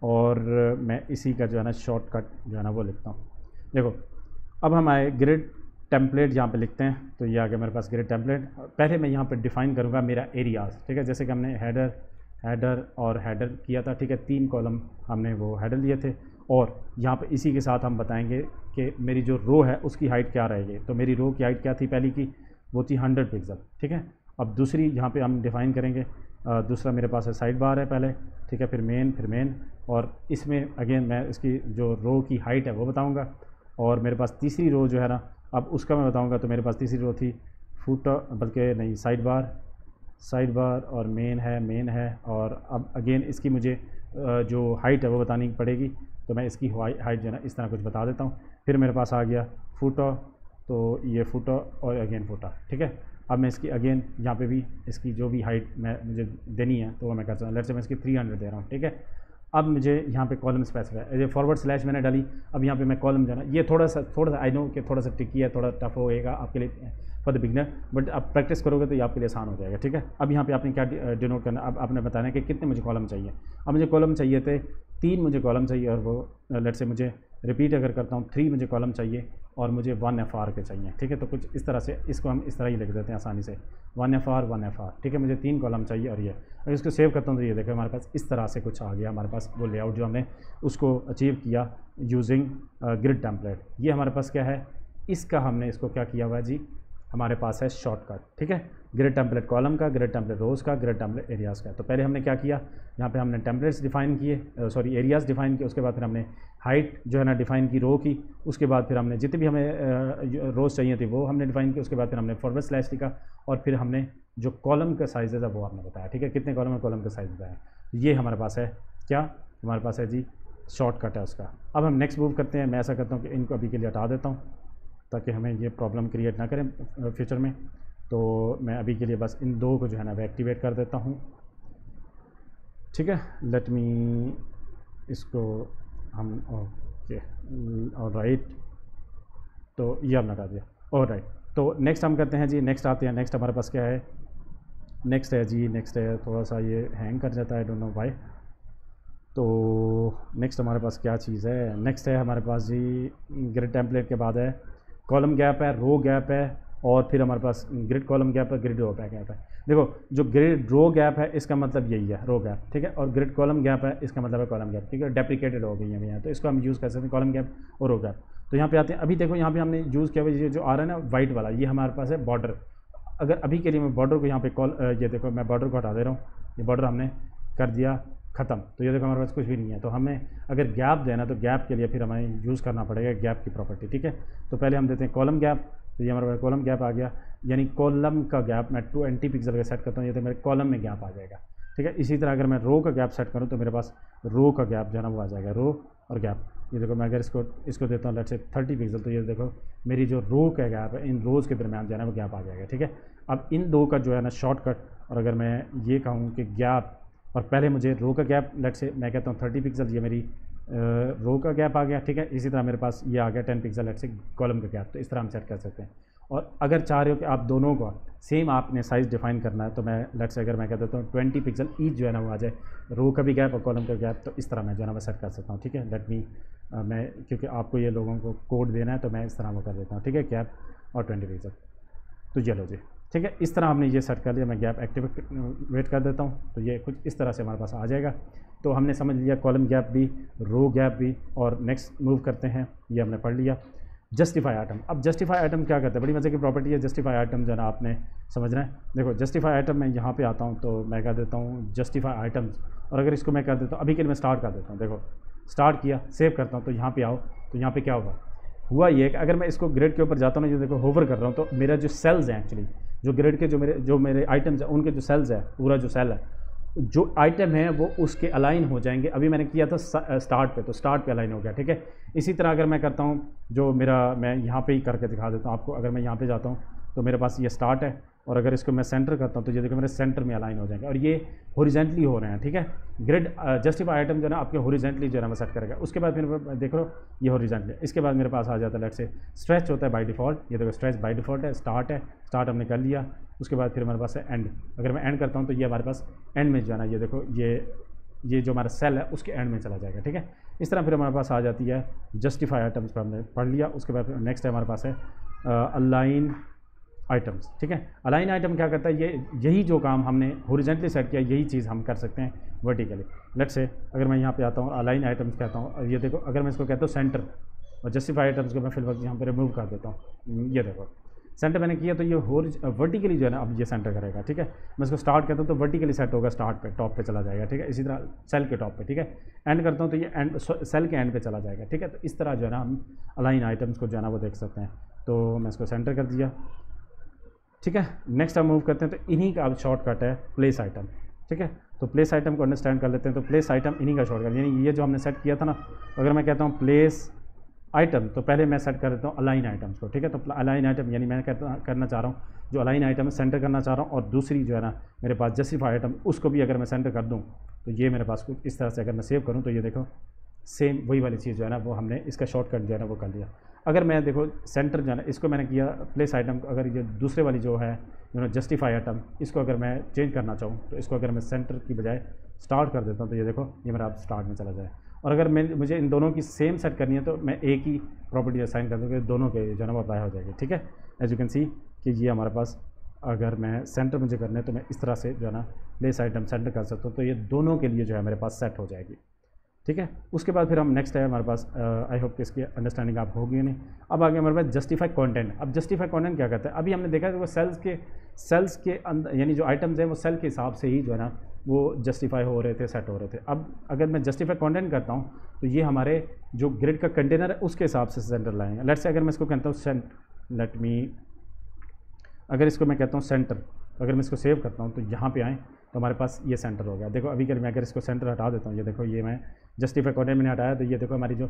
और मैं इसी का जो है ना शॉर्टकट जो है ना वो लिखता हूँ। देखो अब हम आए ग्रिड टेम्पलेट यहाँ पे लिखते हैं, तो ये आ गया मेरे पास ग्रिड टेम्पलेट। पहले मैं यहाँ पर डिफ़ाइन करूँगा मेरा एरियाज़, ठीक है। जैसे कि हमने हेडर हेडर और हेडर किया था, ठीक है, तीन कॉलम हमने वो हेडर लिए थे। और यहाँ पे इसी के साथ हम बताएंगे कि मेरी जो रो है उसकी हाइट क्या रहेगी। तो मेरी रो की हाइट क्या थी, पहली की वो थी हंड्रेड पिक्सल, ठीक है। अब दूसरी यहाँ पे हम डिफ़ाइन करेंगे, आ, दूसरा मेरे पास है साइड बार है पहले, ठीक है, फिर मेन फिर मेन और इसमें अगेन मैं इसकी जो रो की हाइट है वो बताऊँगा। और मेरे पास तीसरी रो जो है ना, अब उसका मैं बताऊँगा। तो मेरे पास तीसरी रो थी फुटर, बल्कि नहीं साइड बार साइड बार और मेन है मेन है और अब अगेन इसकी मुझे जो हाइट है वो बतानी पड़ेगी। तो मैं इसकी हाइट जो है ना इस तरह कुछ बता देता हूँ। फिर मेरे पास आ गया फुटा, तो ये फुटा और अगेन फुटा, ठीक है। अब मैं इसकी अगेन यहाँ पे भी इसकी जो भी हाइट मैं मुझे देनी है तो वो मैं कर सकता हूँ। लेट्स से मैं इसकी तीन सौ दे रहा हूँ, ठीक है। अब मुझे यहाँ पे कॉलम स्पेसिफाई, ये फॉरवर्ड स्लैश मैंने डाली। अब यहाँ पे मैं कॉलम जाना, ये थोड़ा सा थोड़ा सा आई नो कि थोड़ा सा टिकी है, थोड़ा टफ होएगा आपके लिए फॉर द बिगनर, बट आप प्रैक्टिस करोगे तो ये आपके लिए आसान हो जाएगा, ठीक है। अब यहाँ पे आपने क्या डिनोट करना, अब आपने बताना है कि कितने मुझे कॉलम चाहिए। अब मुझे कॉलम चाहिए थे तीन, मुझे कॉलम चाहिए और वो लेट से मुझे रिपीट अगर करता हूँ थ्री मुझे कॉलम चाहिए और मुझे वन एफ आर के चाहिए, ठीक है। तो कुछ इस तरह से इसको हम इस तरह ही लिख देते हैं आसानी से, one F R one F R, ठीक है। मुझे तीन कॉलम चाहिए और ये, अगर इसको सेव करता हूँ तो ये देखो हमारे पास इस तरह से कुछ आ गया। हमारे पास वो लेआउट जो हमने उसको अचीव किया यूजिंग ग्रिड टेम्पलेट, ये हमारे पास क्या है, इसका हमने इसको क्या किया हुआ जी, हमारे पास है शॉर्टकट, ठीक है। ग्रिड टेम्पलेट कॉलम का, ग्रिड टेम्पलेट रोज़ का, ग्रिड टेम्पलेट एरियाज़ का। तो पहले हमने क्या किया, यहाँ पे हमने टेम्पलेट्स डिफाइन किए, सॉरी एरियाज़ डिफाइन किए। उसके बाद फिर हमने हाइट जो है ना डिफाइन की रो की। उसके बाद फिर हमने जितने भी हमें रोज़ चाहिए थे वो हमने डिफाइन किए। उसके बाद फिर हमने फॉरवर्ड स्लैश लिखा और फिर हमने जो कॉलम का साइज़ है वो आपने बताया, ठीक है, कितने कॉलम है, कॉलम का साइज़ बताया। ये हमारे पास है क्या, हमारे पास है जी शॉर्टकट है उसका। अब हम नेक्स्ट मूव करते हैं। मैं ऐसा करता हूँ कि इनको अभी के लिए हटा देता हूँ ताकि हमें ये प्रॉब्लम क्रिएट ना करें फ्यूचर में। तो मैं अभी के लिए बस इन दो को जो है ना वह एक्टिवेट कर देता हूँ। ठीक है, लेट मी इसको हम ओके ऑलराइट, तो ये हमने हटा दिया। ऑलराइट, तो नेक्स्ट हम करते हैं जी, नेक्स्ट आते हैं। नेक्स्ट हमारे पास क्या है? नेक्स्ट है जी, नेक्स्ट है थोड़ा सा ये हैंग कर जाता है, डोंट नो व्हाई। तो नेक्स्ट हमारे पास क्या चीज़ है? नेक्स्ट है हमारे पास जी ग्रिड टेम्पलेट के बाद है कॉलम गैप है, रो गैप है, और फिर हमारे पास ग्रिड कॉलम गैप है, ग्रिड रो गैप है। देखो जो ग्रिड रो गैप है इसका मतलब यही है रो गैप, ठीक है, और ग्रिड कॉलम गैप है इसका मतलब है कॉलम गैप, ठीक है, डेप्रिकेटेड हो गई है यहाँ। तो इसको हम यूज़ कर सकते हैं कॉलम गैप और रो गैप। तो यहाँ पे आते हैं। अभी देखो यहाँ पे हमने यूज़ किया हुआ ये जो आ रहा है ना वाइट वाला, ये हमारे पास है बॉर्डर। अगर अभी के लिए मैं बॉर्डर को यहाँ पे कॉल, ये देखो मैं बॉर्डर को हटा दे रहा हूँ, ये बॉर्डर हमने कर दिया ख़त्म। तो ये देखो हमारे पास कुछ भी नहीं है। तो हमें अगर गैप देना तो गैप के लिए फिर हमें यूज़ करना पड़ेगा गैप की प्रॉपर्टी, ठीक है। तो पहले हम देते हैं कॉलम गैप, तो ये हमारे पास कॉलम गैप आ गया, यानी कॉलम का गैप मैं टू एंटी पिक्सल का सेट करता हूँ, ये तो मेरे कॉलम में गैप आ जाएगा, ठीक है। इसी तरह अगर मैं रो का गैप सेट करूँ तो मेरे पास रो का गैप जो है ना वो आ जाएगा, रो और गैप। ये देखो मैं अगर इसको इसको देता हूँ लेट से थर्टी पिक्सल, तो ये देखो मेरी जो रो का गैप है इन रोज़ के दरम्यान जो है ना वो गैप आ जाएगा, ठीक है। अब इन दो का जो है ना शॉर्टकट, और अगर मैं ये कहूँ कि गैप, और पहले मुझे रो का गैप लेट से मैं कहता हूँ थर्टी पिक्सल, ये मेरी रो का गैप आ गया, ठीक है। इसी तरह मेरे पास ये आ गया टेन पिक्सल लेट से कॉलम का गैप। तो इस तरह हम सेट कर सकते हैं। और अगर चाह रहे हो कि आप दोनों को सेम आपने साइज़ डिफाइन करना है तो मैं लेट से अगर मैं कह देता हूँ ट्वेंटी पिक्सल ईच जो है ना वो आ जाए, रो का भी गैप और कॉलम का गैप। तो इस तरह मैं जो है ना वो सेट कर सकता हूँ, ठीक है। लेट मी मैं क्योंकि आपको ये लोगों को कोड देना है तो मैं इस तरह वो कर देता हूँ, ठीक है, गैप और ट्वेंटी पिक्सल। तो चलो जी, ठीक है, इस तरह हमने ये सेट कर लिया। मैं गैप एक्टिवेट कर देता हूँ, तो ये कुछ इस तरह से हमारे पास आ जाएगा। तो हमने समझ लिया कॉलम गैप भी, रो गैप भी, और नेक्स्ट मूव करते हैं, ये हमने पढ़ लिया। जस्टिफाई आइटम, अब जस्टिफाई आइटम क्या करते हैं? बड़ी मज़े की प्रॉपर्टी है जस्टिफाई आइटम, जो ना आपने समझना है। देखो जस्टिफाई आइटम मैं यहाँ पे आता हूँ, तो मैं कह देता हूँ जस्टिफाई आइटम्स, और अगर इसको मैं कर देता हूँ अभी के लिए मैं स्टार्ट कर देता हूँ। देखो स्टार्ट किया, सेव करता हूँ, तो यहाँ पर आओ, तो यहाँ पर क्या होगा? हुआ ये कि अगर मैं इसको ग्रिड के ऊपर जाता हूँ ना, ये देखो होवर कर रहा हूँ, तो मेरा जो सेल्स हैं एक्चुअली जो ग्रिड के जो मेरे जो मेरे आइटम्स हैं उनके जो सेल्स है, पूरा जो सेल है जो आइटम है वो उसके अलाइन हो जाएंगे। अभी मैंने किया था स्टार्ट पे, तो स्टार्ट पे अलाइन हो गया, ठीक है। इसी तरह अगर मैं करता हूँ जो मेरा, मैं यहाँ पे ही करके दिखा देता हूँ आपको। अगर मैं यहाँ पे जाता हूँ तो मेरे पास ये स्टार्ट है, और अगर इसको मैं सेंटर करता हूँ तो ये देखो मेरे सेंटर में अलाइन हो जाएंगे, और ये हॉरिजॉन्टली हो रहे हैं, ठीक है। ग्रिड जस्टिफाई आइटम जो है ना आपके हॉरिजॉन्टली जो है ना सेट करेगा। उसके बाद फिर देख लो ये हॉरिजॉन्टली, इसके बाद मेरे पास आ जाता है लेट से स्ट्रेच होता है बाय डिफ़ॉल्ट, ये देखो स्ट्रेच बाय डिफ़ॉल्ट है, स्टार्ट है, स्टार्ट हमने कर लिया। उसके बाद फिर हमारे पास है एंड, अगर मैं एंड करता हूँ तो ये हमारे पास एंड में जो है ना ये देखो ये ये जो हमारा सेल है उसके एंड में चला जाएगा, ठीक है। इस तरह फिर हमारे पास आ जाती है जस्टिफाई आइटम्स पर, हमने पढ़ लिया। उसके बाद नेक्स्ट है हमारे पास है अलाइन आइटम्स, ठीक है। अलाइन आइटम क्या करता है? ये यही जो काम हमने हॉरिजॉन्टली सेट किया यही चीज़ हम कर सकते हैं वर्टिकली। लेट्स से अगर मैं यहाँ पे आता हूँ अलाइन आइटम्स कहता हूँ, और ये देखो अगर मैं इसको कहता हूँ सेंटर, और जस्टिफाई आइटम्स को मैं फिलहाल यहाँ पे रिमूव कर देता हूँ, ये देखो सेंटर मैंने किया तो ये वर्टिकली जो है ना अब ये सेंटर करेगा, ठीक है। मैं इसको स्टार्ट करता हूँ तो वर्टिकली सेट होगा, स्टार्ट पे टॉप पे चला जाएगा, ठीक है। इसी तरह सेल के टॉप पे, ठीक है। एंड करता हूँ तो ये एंड सेल के एंड पे चला जाएगा, ठीक है। तो इस तरह जो है ना हम अलाइन आइटम्स को जो है ना वो देख सकते हैं। तो मैं इसको सेंटर कर दिया, ठीक है। नेक्स्ट हम मूव करते हैं, तो इन्हीं का अब शॉर्टकट है प्लेस आइटम, ठीक है। तो प्लेस आइटम को अंडरस्टैंड कर लेते हैं। तो प्लेस आइटम इन्हीं का शॉर्टकट, यानी ये जो हमने सेट किया था ना, अगर मैं कहता हूँ प्लेस आइटम तो पहले मैं सेट कर देता हूँ अलाइन आइटम्स को, ठीक है। तो अलाइन आइटम यानी मैं करना चाह रहा हूँ जो अलाइन आइटम है सेंटर करना चाह रहा हूँ, और दूसरी जो है ना मेरे पास जस्टिफाई आइटम उसको भी अगर मैं सेंटर कर दूँ तो ये मेरे पास कुछ इस तरह से, अगर मैं सेव करूँ तो ये देखो सेम वही वाली चीज़ जो है ना वो हमने इसका शॉर्टकट जो है ना वो कर लिया। अगर मैं देखो सेंटर जो है ना इसको मैंने किया प्लेस आइटम, अगर ये दूसरे वाली जो है जो जस्टिफाई आइटम इसको अगर मैं चेंज करना चाहूँ तो इसको अगर मैं सेंटर की बजाय स्टार्ट कर देता हूँ तो ये देखो ये मेरा आप स्टार्ट में चला जाए। और अगर मैं मुझे इन दोनों की सेम सेट करनी है तो मैं एक ही प्रॉपर्टी असाइन कर दूँगा, दोनों के जो है ना वो अप्लाई हो जाएगी, ठीक है। एज यू कैन सी कि ये हमारे पास, अगर मैं सेंटर मुझे करना है तो मैं इस तरह से जो है ना प्लेस आइटम सेंटर कर सकता हूँ, तो ये दोनों के लिए जो है मेरे पास सेट हो जाएगी, ठीक है। उसके बाद फिर हम नेक्स्ट है हमारे पास, आई होप कि इसकी अंडरस्टैंडिंग आप होगी नहीं। अब आगे हमारे पास जस्टिफाई कंटेंट। अब जस्टिफाई कंटेंट क्या करता है? अभी हमने देखा है वो सेल्स के सेल्स के अंदर, यानी जो आइटम्स हैं वो सेल के हिसाब से ही जो है ना वो जस्टिफाई हो रहे थे, सेट हो रहे थे। अब अगर मैं जस्टिफाई कंटेंट करता हूँ तो ये हमारे जो ग्रिड का कंटेनर है उसके हिसाब से सेंटर लाएंगे। लेट्स से अगर मैं इसको कहता हूँ सेंट लेट मी अगर इसको मैं कहता हूँ सेंटर, अगर मैं इसको सेव करता हूँ तो यहाँ पर आएँ तो हमारे पास ये सेंटर हो गया। देखो अभी अगर मैं अगर इसको सेंटर हटा देता हूँ, ये देखो ये मैं जस्टिफाई कॉर्नर मैंने हटाया, तो ये देखो हमारी जो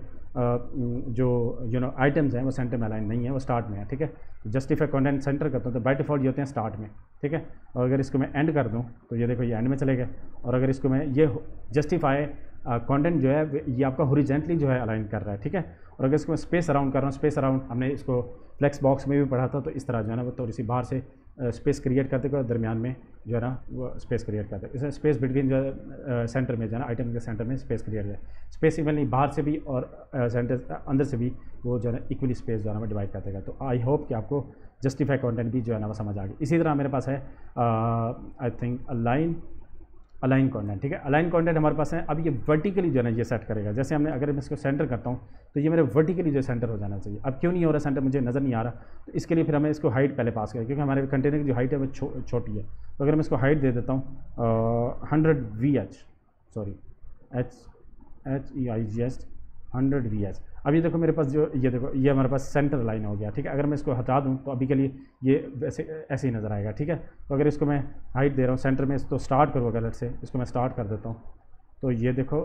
जो यू नो आइटम्स हैं वो सेंटर में अलाइन नहीं है, वो स्टार्ट में है। ठीक है, जस्टिफाई कॉर्नर सेंटर करता हूँ तो बाय डिफ़ॉल्ट ये होते हैं स्टार्ट में। ठीक है, और अगर इसको मैं एंड कर दूँ तो ये देखो ये एंड में चले गए। और अगर इसको मैं ये जस्टिफाई कंटेंट uh, जो है ये आपका हॉरिजॉन्टली जो है अलाइन कर रहा है। ठीक है, और अगर इसको स्पेस अराउंड कर रहा हूँ, स्पेस अराउंड हमने इसको फ्लेक्स बॉक्स में भी पढ़ा था, तो इस तरह जो है ना वो थोड़ी सी बाहर से स्पेस क्रिएट करते हुए दरमियान में जो है ना वो स्पेस क्रिएट करते हैं। इसमें स्पेस बिटवीन जो है सेंटर में जो है ना आइटम के सेंटर में स्पेस क्रिएट है, स्पेस इवनली बाहर से भी और सेंटर अंदर से भी वो जो है ना इक्वली स्पेस जो है ना डिवाइड करते हैं। तो आई होप कि आपको जस्टिफाई कॉन्टेंट भी जो है ना वो समझ आ गया। इसी तरह मेरे पास है I think align align content. ठीक है, अलाइन कंटेंट हमारे पास है। अब ये वर्टिकली जो है ना ये सेट करेगा, जैसे हमने अगर मैं इसको सेंटर करता हूँ तो ये मेरे वर्टिकली जो सेंटर हो जाना चाहिए। अब क्यों नहीं हो रहा सेंटर, मुझे नज़र नहीं आ रहा, तो इसके लिए फिर हमें इसको हाइट पहले पास करें, क्योंकि हमारे कंटेनर की जो हाइट है वो छो, छोटी है। तो अगर मैं इसको हाइट दे देता हूँ hundred V H sorry H H E I G H hundred V H. अब ये देखो मेरे पास जो ये देखो ये हमारे पास सेंटर लाइन हो गया। ठीक है, अगर मैं इसको हटा दूँ तो अभी के लिए ये वैसे ऐसे ही नज़र आएगा। ठीक है, तो अगर इसको मैं हाइट दे रहा हूँ सेंटर में, तो स्टार्ट करूँ अगर से इसको मैं स्टार्ट कर देता हूँ तो ये देखो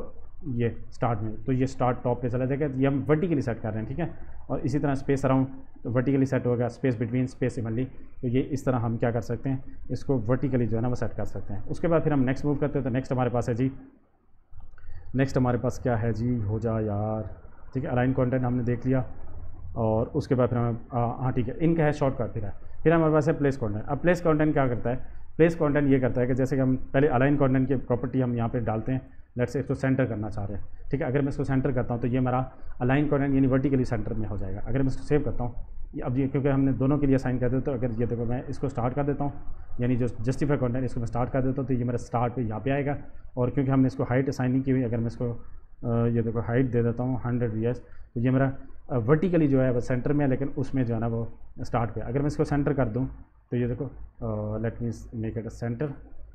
ये स्टार्ट में, तो ये स्टार्ट टॉप पे चला जाएगा। ये हम वर्टिकली सेट कर रहे हैं। ठीक है, और इसी तरह स्पेस अराउंड तो वर्टिकली सेट होगा, स्पेस बिटवीन स्पेस इवनली। तो ये इस तरह हम क्या कर सकते हैं, इसको वर्टिकली जो है ना वो सेट कर सकते हैं। उसके बाद फिर हम नेक्स्ट मूव करते हैं। तो नेक्स्ट हमारे पास है जी, नेक्स्ट हमारे पास क्या है जी, हो जा यार। ठीक है, अलाइन कंटेंट हमने देख लिया, और उसके बाद फिर हमें हाँ ठीक है इनका है शॉर्टकट। फिर है फिर हमारे पास है प्लेस कंटेंट। अब प्लेस कंटेंट क्या करता है, प्लेस कंटेंट ये करता है कि जैसे कि हम पहले अलाइन कंटेंट की प्रॉपर्टी हम यहाँ पे डालते हैं, लेट्स से इसको सेंटर करना चाह रहे हैं। ठीक है, अगर मैं इसको सेंटर करता हूँ तो ये मेरा अलाइन कंटेंट यानी वर्टिकली सेंटर में हो जाएगा। अगर मैं इसको सेव करता हूँ, अब ये क्योंकि हमने दोनों के लिए साइन कर देते, तो अगर ये देखो मैं इसको स्टार्ट कर देता हूँ, यानी जो जस्टिफाई कंटेंट इसको मैं स्टार्ट कर देता हूँ तो ये मेरा स्टार्ट पर यहाँ पर आएगा। और क्योंकि हमने इसको हाइट असाइन नहीं की हुई, अगर मैं इसको ये देखो हाइट दे देता हूँ हंड्रेड वीएस, तो ये मेरा वर्टिकली जो है वो सेंटर में है, लेकिन उसमें जो है ना वो स्टार्ट पे। अगर मैं इसको सेंटर कर दूँ तो ये देखो let me make it a center,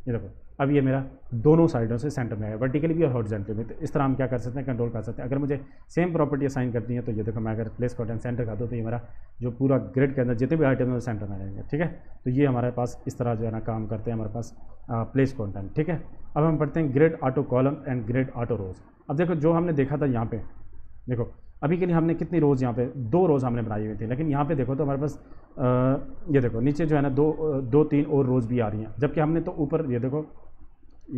ये देखो अब ये मेरा दोनों साइडों से सेंटर में है, वर्टिकली भी और हॉरिजॉन्टली भी। तो इस तरह हम क्या कर सकते हैं, कंट्रोल कर सकते हैं। अगर मुझे सेम प्रॉपर्टी असाइन करनी है तो ये देखो मैं अगर प्लेस कंटेंट सेंटर कर दूँ तो ये मेरा जो पूरा ग्रिड के अंदर जितने भी आइटम हैं वो सेंटर में रहेंगे। ठीक है, तो ये हमारे पास इस तरह जो है ना काम करते हैं हमारे पास प्लेस कंटेंट। ठीक है, अब हम पढ़ते हैं grid auto column and grid auto rows. अब देखो जो हमने देखा था यहाँ पे, देखो अभी के लिए हमने कितनी रोज़ यहाँ पे दो रोज़ हमने बनाई हुई थी, लेकिन यहाँ पे देखो तो हमारे पास ये देखो नीचे जो है ना दो दो तीन और रोज़ भी आ रही हैं, जबकि हमने तो ऊपर ये देखो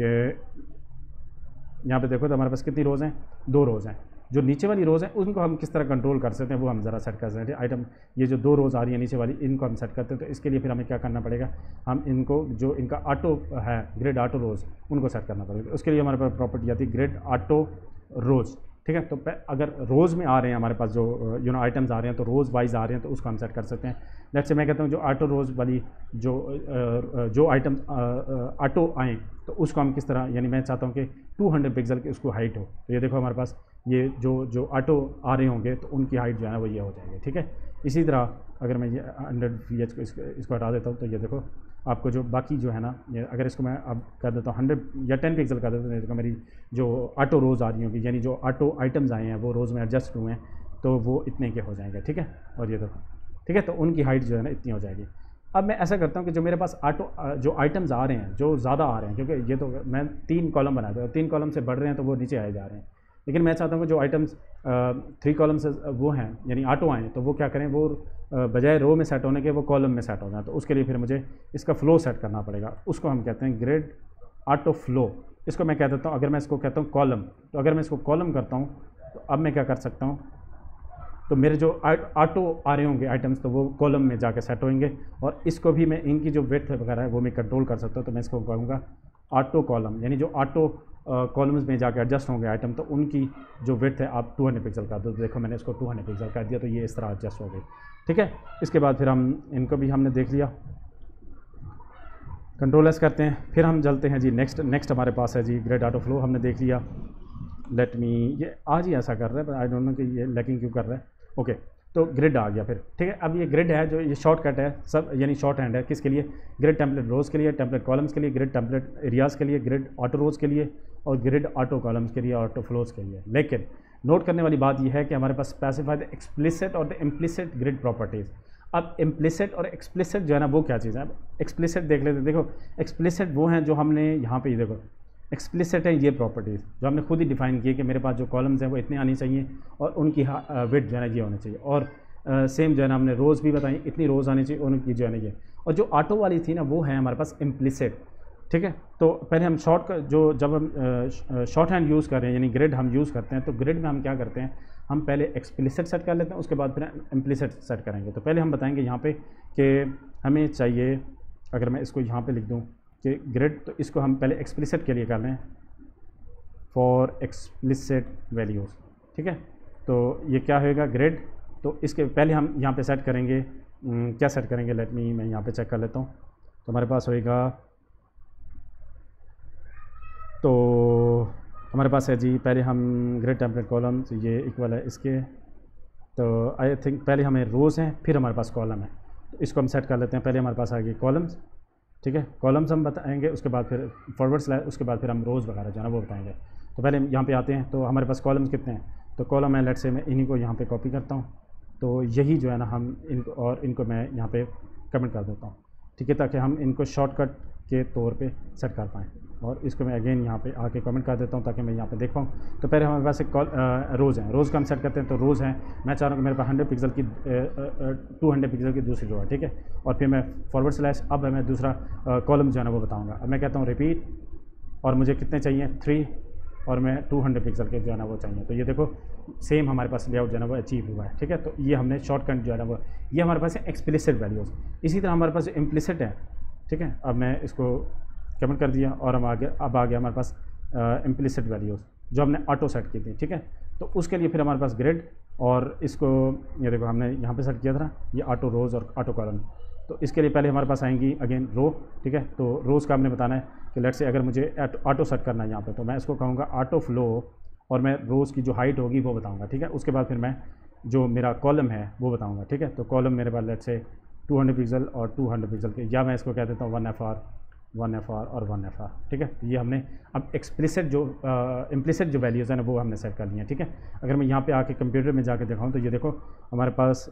ये यहाँ पे देखो तो हमारे पास कितनी रोज़ हैं, दो रोज़ हैं। जो नीचे वाली रोज़ हैं उनको हम किस तरह कंट्रोल कर सकते हैं वो हम ज़रा सेट कर सकते हैं। आइटम ये जो दो रोज़ आ रही है नीचे वाली, इनको हम सेट करते हैं। तो इसके लिए फिर हमें क्या करना पड़ेगा, हम इनको जो इनका ऑटो है ग्रिड ऑटो रोज़ उनको सेट करना पड़ेगा। उसके लिए हमारे पास प्रॉपर्टी आती है ग्रिड ऑटो रोज़। ठीक है, तो अगर रोज़ में आ रहे हैं हमारे पास जो यू नो आइटम्स आ रहे हैं तो रोज़ वाइज आ रहे हैं, तो उसको हम सेट कर सकते हैं। लेट्स से मैं कहता हूँ जो ऑटो रोज़ वाली जो जो आइटम ऑटो आएँ तो उसको हम किस तरह, यानी मैं चाहता हूँ कि टू हंड्रेड पिक्सल की उसको हाइट हो, तो ये देखो हमारे पास ये जो जो ऑटो आ रहे होंगे तो उनकी हाइट जो है ना वो ये हो जाएगी। ठीक है, इसी तरह अगर मैं ये हंड्रेड वी एच को इसको इसको हटा देता हूँ तो ये देखो आपको जो बाकी जो है ना, अगर इसको मैं अब कर देता हूँ हंड्रेड या टेन पिक्सल कर देता हूँ, देखो मेरी जो ऑटो रोज़ आ रही होंगी यानी जो ऑटो आइटम्स आए हैं वो रोज़ में एडजस्ट हुए हैं तो वो इतने के हो जाएंगे। ठीक है, और ये देखो ठीक है, तो उनकी हाइट जो है ना इतनी हो जाएगी। अब मैं ऐसा करता हूँ कि जो मेरे पास ऑटो जो आइटम्स आ रहे हैं जो ज़्यादा आ रहे हैं, क्योंकि ये तो मैं तीन कॉलम बना दूँ, तीन कॉलम से बढ़ रहे हैं तो वो नीचे आए जा रहे हैं, लेकिन मैं चाहता हूँ कि जो आइटम्स थ्री कॉलम से वो हैं यानी ऑटो आएँ तो वो क्या करें, वो बजाय रो में सेट होने के वो कॉलम में सेट हो जाए। तो उसके लिए फिर मुझे इसका फ़्लो सेट करना पड़ेगा, उसको हम कहते हैं ग्रिड ऑटो फ्लो। इसको मैं कह देता हूँ, अगर मैं इसको कहता हूँ कॉलम, तो अगर मैं इसको कॉलम करता हूँ तो अब मैं क्या कर सकता हूँ, तो मेरे जो ऑटो आ रहे होंगे आइटम्स तो वो कॉलम में जाके सेट होंगे, और इसको भी मैं इनकी जो विड्थ वगैरह है वो मैं कंट्रोल कर सकता हूँ। तो मैं इसको कहूँगा ऑटो कॉलम, यानी जो ऑटो कॉलम्स में जाके एडजस्ट होंगे आइटम तो उनकी जो विड्थ है आप टू हंड्रेड पिक्सल कर दो। तो देखो मैंने इसको टू हंड्रेड पिक्सल कर दिया, तो ये इस तरह एडजस्ट हो गई। ठीक है, इसके बाद फिर हम इनको भी हमने देख लिया, कंट्रोल एस करते हैं। फिर हम चलते हैं जी नेक्स्ट, नेक्स्ट हमारे पास है जी ग्रिड ऑटो फ्लो, हमने देख लिया। लेट मी, ये आज ही ऐसा कर रहा है, पर आई डोंट नो कि ये लैकिंग क्यों कर रहा है। ओके okay, तो ग्रिड आ गया फिर। ठीक है, अब ये ग्रिड है जो ये शॉर्टकट है सब, यानी शॉर्ट हैंड है किसके लिए, ग्रिड टेम्पलेट रोज़ के लिए, टेम्पलेट कॉलम्स के लिए, ग्रिड टेम्पलेट एरियाज़ के लिए, ग्रिड ऑटो रोज़ के लिए, और ग्रिड ऑटो कॉलम्स के लिए, ऑटो फ्लोज के लिए। लेकिन नोट करने वाली बात यह है कि हमारे पास स्पेसिफाइड एक्सप्लिसिट और द इम्प्लिसिट ग्रिड प्रॉपर्टीज़। अब इम्प्लिसिट और एक्सप्लिसिट जो है ना वो क्या चीज़ है, अब एक्सप्लिसिट देख लेते हैं। देखो एक्सप्लिसिट वो हैं जो हमने यहाँ पे, ये देखो एक्सप्लिसिट हैं ये प्रॉपर्टीज़ जो हमने खुद ही डिफाइन की है कि मेरे पास जो कॉलम्स हैं वो इतने आने चाहिए और उनकी विड्थ जो है ना ये होनी चाहिए, और सेम uh, जो है ना हमने रोज़ भी बताई इतनी रोज़ आनी चाहिए उनकी जो है ना ये, और जो ऑटो वाली थी ना वो है हमारे पास इम्प्लिसिट। ठीक है, तो पहले हम शॉर्ट जो जब हम शॉर्ट हैंड यूज़ कर रहे हैं यानी ग्रिड हम यूज़ करते हैं, तो ग्रिड में हम क्या करते हैं, हम पहले एक्सप्लिसिट सेट कर लेते हैं उसके बाद फिर इम्प्लिसिट सेट करेंगे। तो पहले हम बताएंगे यहाँ पे कि हमें चाहिए, अगर मैं इसको यहाँ पे लिख दूँ कि ग्रिड, तो इसको हम पहले एक्सप्लिसिट के लिए कर लें फॉर एक्सप्लिसिट वैल्यूज़। ठीक है, तो ये क्या होगा ग्रिड, तो इसके पहले हम यहाँ पे सेट करेंगे, क्या सेट करेंगे लेट मी, मैं यहाँ पे चेक कर लेता हूँ। तो हमारे पास होएगा, तो हमारे पास है जी, पहले हम ग्रिड टेम्पलेट कॉलम्स, ये इक्वल है इसके, तो आई थिंक पहले हमें रोज़ हैं फिर हमारे पास कॉलम है, तो इसको हम सेट कर लेते हैं। पहले हमारे पास आ गई कॉलम्स, ठीक है कॉलम्स हम बताएंगे, उसके बाद फिर फॉरवर्ड स्लैश, उसके बाद फिर हम रोज़ वगैरह जो है ना वो बताएंगे। तो पहले यहाँ पर आते हैं, तो हमारे पास कॉलम्स कितने हैं, तो कॉलम है लेट से, मैं इन्हीं को यहाँ पर कॉपी करता हूँ, तो यही जो है ना हम इनको, और इनको मैं यहाँ पे कमेंट कर देता हूँ, ठीक है, ताकि हम इनको शॉर्टकट के तौर पे सेट कर पाएँ। और इसको मैं अगेन यहाँ पे आके कमेंट कर देता हूँ ताकि मैं यहाँ पे देख पाऊँ। तो पहले हमारे पास एक कॉल रोज़ है, रोज़ का हम सेट करते हैं, तो रोज़ हैं मैं चाह रहा हूँ कि मेरे पास हंड्रेड पिक्सल की टू हंड्रेड पिक्सल की दूसरी रो है, ठीक है, और फिर मैं फॉरवर्ड स्लैश, अब मैं दूसरा कॉलम जो है ना वो बताऊँगा। अब मैं कहता हूँ रिपीट, और मुझे कितने चाहिए थ्री, और मैं टू हंड्रेड पिक्सल के जो है ना वो चाहिए। तो ये देखो सेम हमारे पास लेआउट जो है ना वो अचीव हुआ है। ठीक है, तो ये हमने शॉर्टकट जो है ना वो, ये हमारे पास है एक्सप्लिसिट वैल्यूज़। इसी तरह हमारे पास इम्प्लिसिट है, ठीक है, अब मैं इसको कमेंट कर दिया, और हम आगे अब आ गया हमारे पास इम्प्लिसिट वैल्यूज़ जो हमने ऑटो सेट की थी। ठीक है, तो उसके लिए फिर हमारे पास ग्रिड, और इसको ये देखो हमने यहाँ पर सेट किया था ये ऑटो रोज़ और ऑटो कॉलम। तो इसके लिए पहले हमारे पास आएंगी अगेन रो, ठीक है, तो रोज़ का हमने बताना है कि लेट से अगर मुझे ऑटो सेट करना है यहाँ पे, तो मैं इसको कहूँगा ऑटो फ्लो, और मैं रोज़ की जो हाइट होगी वो बताऊँगा। ठीक है, उसके बाद फिर मैं जो मेरा कॉलम है वो बताऊँगा। ठीक है, तो कॉलम मेरे पास let's say two hundred pixel और टू हंड्रेड पिक्सल के, या मैं इसको कह देता हूँ one F R one F R और वन एफ आर। ठीक है, ये हमने अब एक्सप्लिसिट जो इम्प्लिसिट जो वैल्यूज़ हैं ना वो हमने सेट कर ली हैं। ठीक है, अगर मैं यहाँ पर आके कंप्यूटर में जाके दिखाऊँ, तो ये देखो हमारे पास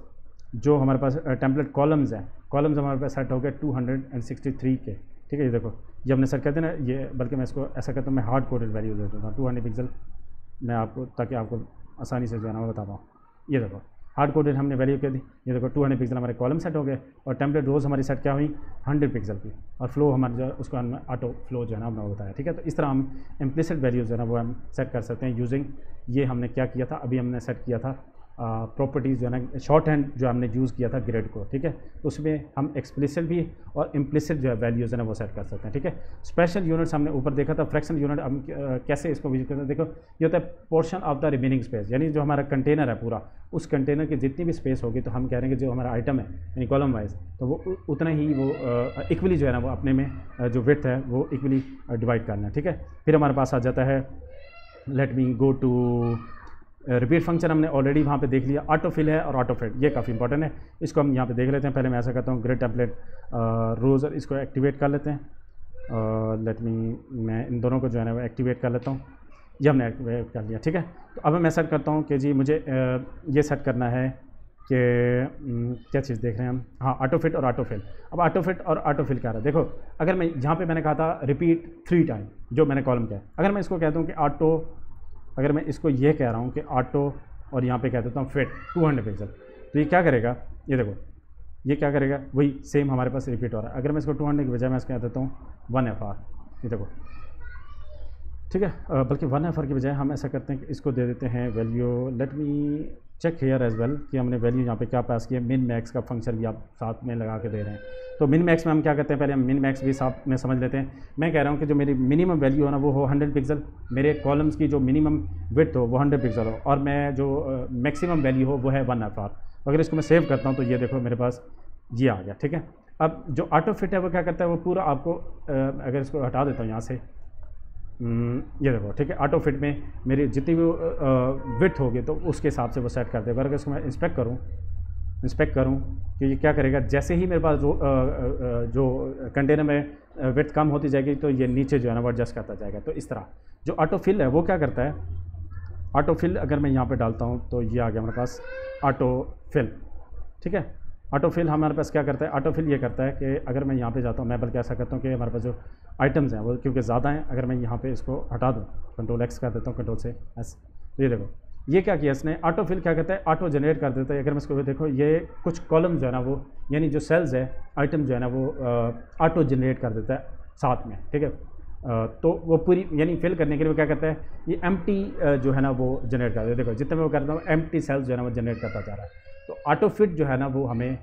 जो हमारे पास टेम्पलेट कॉलम्स हैं, कॉलम्स हमारे पास सेट हो गए टू हंड्रेड सिक्सटी थ्री के। ठीक है, ये देखो ये हमने सेट करते ना, ये बल्कि मैं इसको ऐसा करता हूँ, मैं हार्ड कोडेड वैल्यू दे देता हूँ टू हंड्रेड पिक्सल मैं आपको, ताकि आपको आसानी से जो है ना बता पाऊँ। ये देखो हार्ड कोडेड हमने वैल्यू कह दी, ये देखो टू हंड्रेड पिक्सल हमारे कॉलम सेट हो गए, और टेम्पलेट रोज़ हमारी सेट क्या हुई हंड्रेड पिक्सल की, और फ्लो हमारे जो उसको हमने ऑटो फ्लो जो है ना हमने बताया। ठीक है, तो इस तरह हम इम्प्लिसिट वैल्यूज़ जो है ना वो हम सेट कर सकते हैं यूजिंग, ये हमने क्या किया था अभी हमने सेट किया था प्रॉपर्टीज़ जो है ना शॉर्ट हैंड जो हमने यूज़ किया था ग्रिड को। ठीक है, तो उसमें हम एक्सप्लिसिट भी और इम्प्लिसिट जो है वैल्यूज़ है ना वो सेट कर सकते हैं। ठीक है, स्पेशल यूनिट्स हमने ऊपर देखा था, फ्रैक्शन यूनिट हम कैसे इसको विजिट करते हैं। देखो ये होता है portion of the remaining space, यानी जो हमारा कंटेनर है पूरा, उस कंटेनर की जितनी भी स्पेस होगी, तो हम कह रहे हैं कि जो हमारा आइटम है यानी कॉलम वाइज, तो वो उतना ही वो इक्वली जो है ना वो अपने में जो विड्थ है वो इक्वली डिवाइड करना है। ठीक है, फिर हमारे पास आ जाता है let me go to repeat function, हमने ऑलरेडी वहाँ पे देख लिया, ऑटो फिल है और ऑटो फिट, ये काफ़ी इंपॉर्टेंट है, इसको हम यहाँ पे देख लेते हैं। पहले मैं ऐसा करता हूँ ग्रिड टेम्पलेट रोज़, और इसको एक्टिवेट कर लेते हैं, लेट मी मैं इन दोनों को जो है ना वो एक्टिवेट कर लेता हूँ, ये हमने एक्टिवेट कर लिया। ठीक है, तो अब मैं सेट करता हूँ कि जी मुझे uh, ये सेट करना है कि क्या चीज़ देख रहे हैं हम, हाँ ऑटो फिट और ऑटो फिल। अब ऑटो फिट और ऑटो फिल क्या रहा है, देखो अगर मैं यहाँ पर मैंने कहा था रिपीट थ्री टाइम जो मैंने कॉलम किया, अगर मैं इसको कह दूँ कि ऑटो, अगर मैं इसको ये कह रहा हूँ कि ऑटो और यहाँ पे कह देता हूँ फिट टू हंड्रेड पिक्सल, तो ये क्या करेगा, ये देखो ये क्या करेगा, वही सेम हमारे पास रिपीट हो रहा है। अगर मैं इसको टू हंड्रेड के बजाय मैं इसको कह देता हूँ वन एफ आर, ये देखो ठीक है, बल्कि वन एफ आर के बजाय हम ऐसा करते हैं कि इसको दे देते हैं value, let me check here as well कि हमने वैल्यू यहाँ पे क्या पास किया। मिन मैक्स का फंक्शन भी आप साथ में लगा के दे रहे हैं, तो मिन मैक्स में हम क्या करते हैं, पहले हम मिन मैक्स भी साथ में समझ लेते हैं। मैं कह रहा हूँ कि जो मेरी मिनिमम वैल्यू हो ना वो हो हंड्रेड पिक्सल, मेरे कॉलम्स की जो मिनिमम विड्थ हो वो हंड्रेड पिक्सल हो, और मैं जो मैक्सिमम uh, वैल्यू हो वो है वन एफ आर। अगर इसको मैं सेव करता हूँ तो ये देखो मेरे पास ये आ गया। ठीक है, अब जो ऑटो फिट है वो क्या करता है, वो पूरा आपको uh, अगर इसको हटा देता हूँ यहाँ से, ये देखो ठीक है, ऑटो फिट में मेरी जितनी भी विड्थ होगी तो उसके हिसाब से वो सेट कर देगा। अगर इसको मैं इंस्पेक्ट करूं इंस्पेक्ट करूं कि ये क्या करेगा, जैसे ही मेरे पास जो आ, आ, जो कंटेनर में विड्थ कम होती जाएगी तो ये नीचे जो है ना वो एडजस्ट करता जाएगा। तो इस तरह जो ऑटो फिल है वो क्या करता है, ऑटो फिल अगर मैं यहाँ पर डालता हूँ तो ये आ गया हमारे पास ऑटो फिल। ठीक है, ऑटोफिल हमारे पास क्या करता है, ऑटोफिल ये करता है कि अगर मैं यहाँ पे जाता हूँ, मैं बल्कि ऐसा करता हूँ कि हमारे पास जो आइटम्स हैं वो क्योंकि ज़्यादा हैं, अगर मैं यहाँ पे इसको हटा दूँ, कंट्रोल एक्स कर देता हूँ, कंट्रोल से एस, ये देखो ये क्या किया इसने, ऑटोफिल क्या करता है ऑटो जनरेट कर देता है। अगर मैं इसको देखो ये कुछ कॉलम जो है ना वो यानी जो सेल्स है आइटम जो है ना वो ऑटो जनरेट कर देता है साथ में, ठीक है। तो वो पूरी यानी फिल करने के लिए वो क्या करता है, ये एम्प्टी जो है ना वो जनरेट करता है। देखो जितने मैं वो करता हूँ एम्प्टी सेल्स जो है ना वो जनरेट करता जा रहा है। तो ऑटोफिट जो है ना वो हमें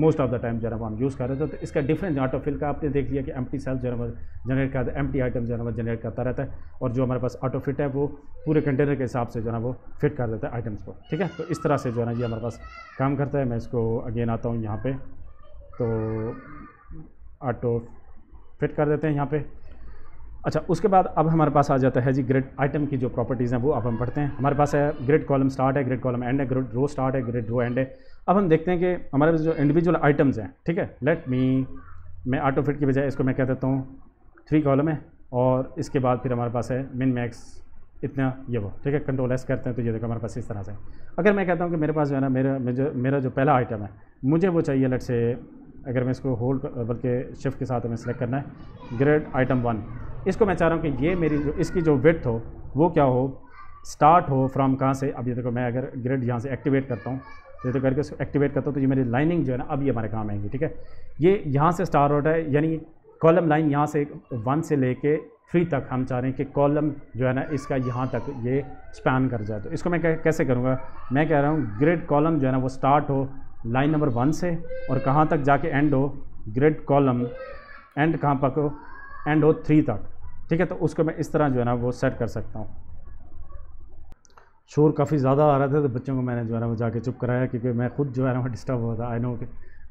मोस्ट ऑफ द टाइम जो है ना वो हम यूज़ कर रहे थे। तो इसका डिफरेंस ऑटोफिल का आपने देख लिया कि एम्प्टी सेल्स जो है ना वो जनरेट करता है, एम्प्टी आइटम जो है ना वो जनरेट करता रहता है, और जो हमारे पास ऑटोफिट है वो पूरे कंटेनर के हिसाब से जो है ना वो फिट कर देता है आइटम्स को, ठीक है। तो इस तरह से जो है ना ये हमारे पास काम करता है। मैं इसको अगेन आता हूँ यहाँ पर, तो ऑटो फिट कर देते हैं यहाँ पर। अच्छा, उसके बाद अब हमारे पास आ जाता है जी ग्रिड आइटम की जो प्रॉपर्टीज़ हैं वो अब हम पढ़ते हैं। हमारे पास है ग्रिड कॉलम स्टार्ट है, ग्रिड कॉलम एंड है, ग्रिड रो स्टार्ट है, ग्रिड रो एंड है। अब हम देखते हैं कि हमारे पास जो इंडिविजुअल आइटम्स हैं, ठीक है। लेट मी मैं ऑटो फिट की बजाय इसको मैं कह देता हूँ थ्री कॉलम है, और इसके बाद फिर हमारे पास है मिन मैक्स इतना ये वो, ठीक है। कंट्रोल एस करते हैं तो ये देखो हमारे पास इस तरह से। अगर मैं कहता हूँ कि मेरे पास जो है ना मेरा मेरा जो पहला आइटम है मुझे वो चाहिए, लेट से अगर मैं इसको होल्ड बल्कि शिफ्ट के साथ हमें सेलेक्ट करना है ग्रिड आइटम वन। इसको मैं चाह रहा हूँ कि ये मेरी जो इसकी जो विड्थ हो वो क्या हो, स्टार्ट हो फ्रॉम कहाँ से। अब ये देखो मैं अगर ग्रिड यहाँ से एक्टिवेट करता हूँ, ये तो करके इसको एक्टिवेट करता हूँ तो ये मेरी लाइनिंग जो है ना अब ये हमारे काम आएंगी, ठीक है। ये यहाँ से स्टार्ट होता है, यानी कॉलम लाइन यहाँ से वन से लेके थ्री तक हम चाह रहे हैं कि कॉलम जो है ना इसका यहाँ तक ये स्पैन कर जाए। तो इसको मैं कैसे करूँगा, मैं कह रहा हूँ ग्रिड कॉलम जो है ना वो स्टार्ट हो लाइन नंबर वन से और कहाँ तक जाके एंड हो, ग्रिड कॉलम एंड कहाँ तक हो, एंड हो थ्री तक, ठीक है। तो उसको मैं इस तरह जो है ना वो सेट कर सकता हूँ। शोर काफ़ी ज़्यादा आ रहा था तो बच्चों को मैंने जो है ना वो जाके चुप कराया, क्योंकि मैं खुद जो है ना वो डिस्टर्ब हो रहा था। आई नो कि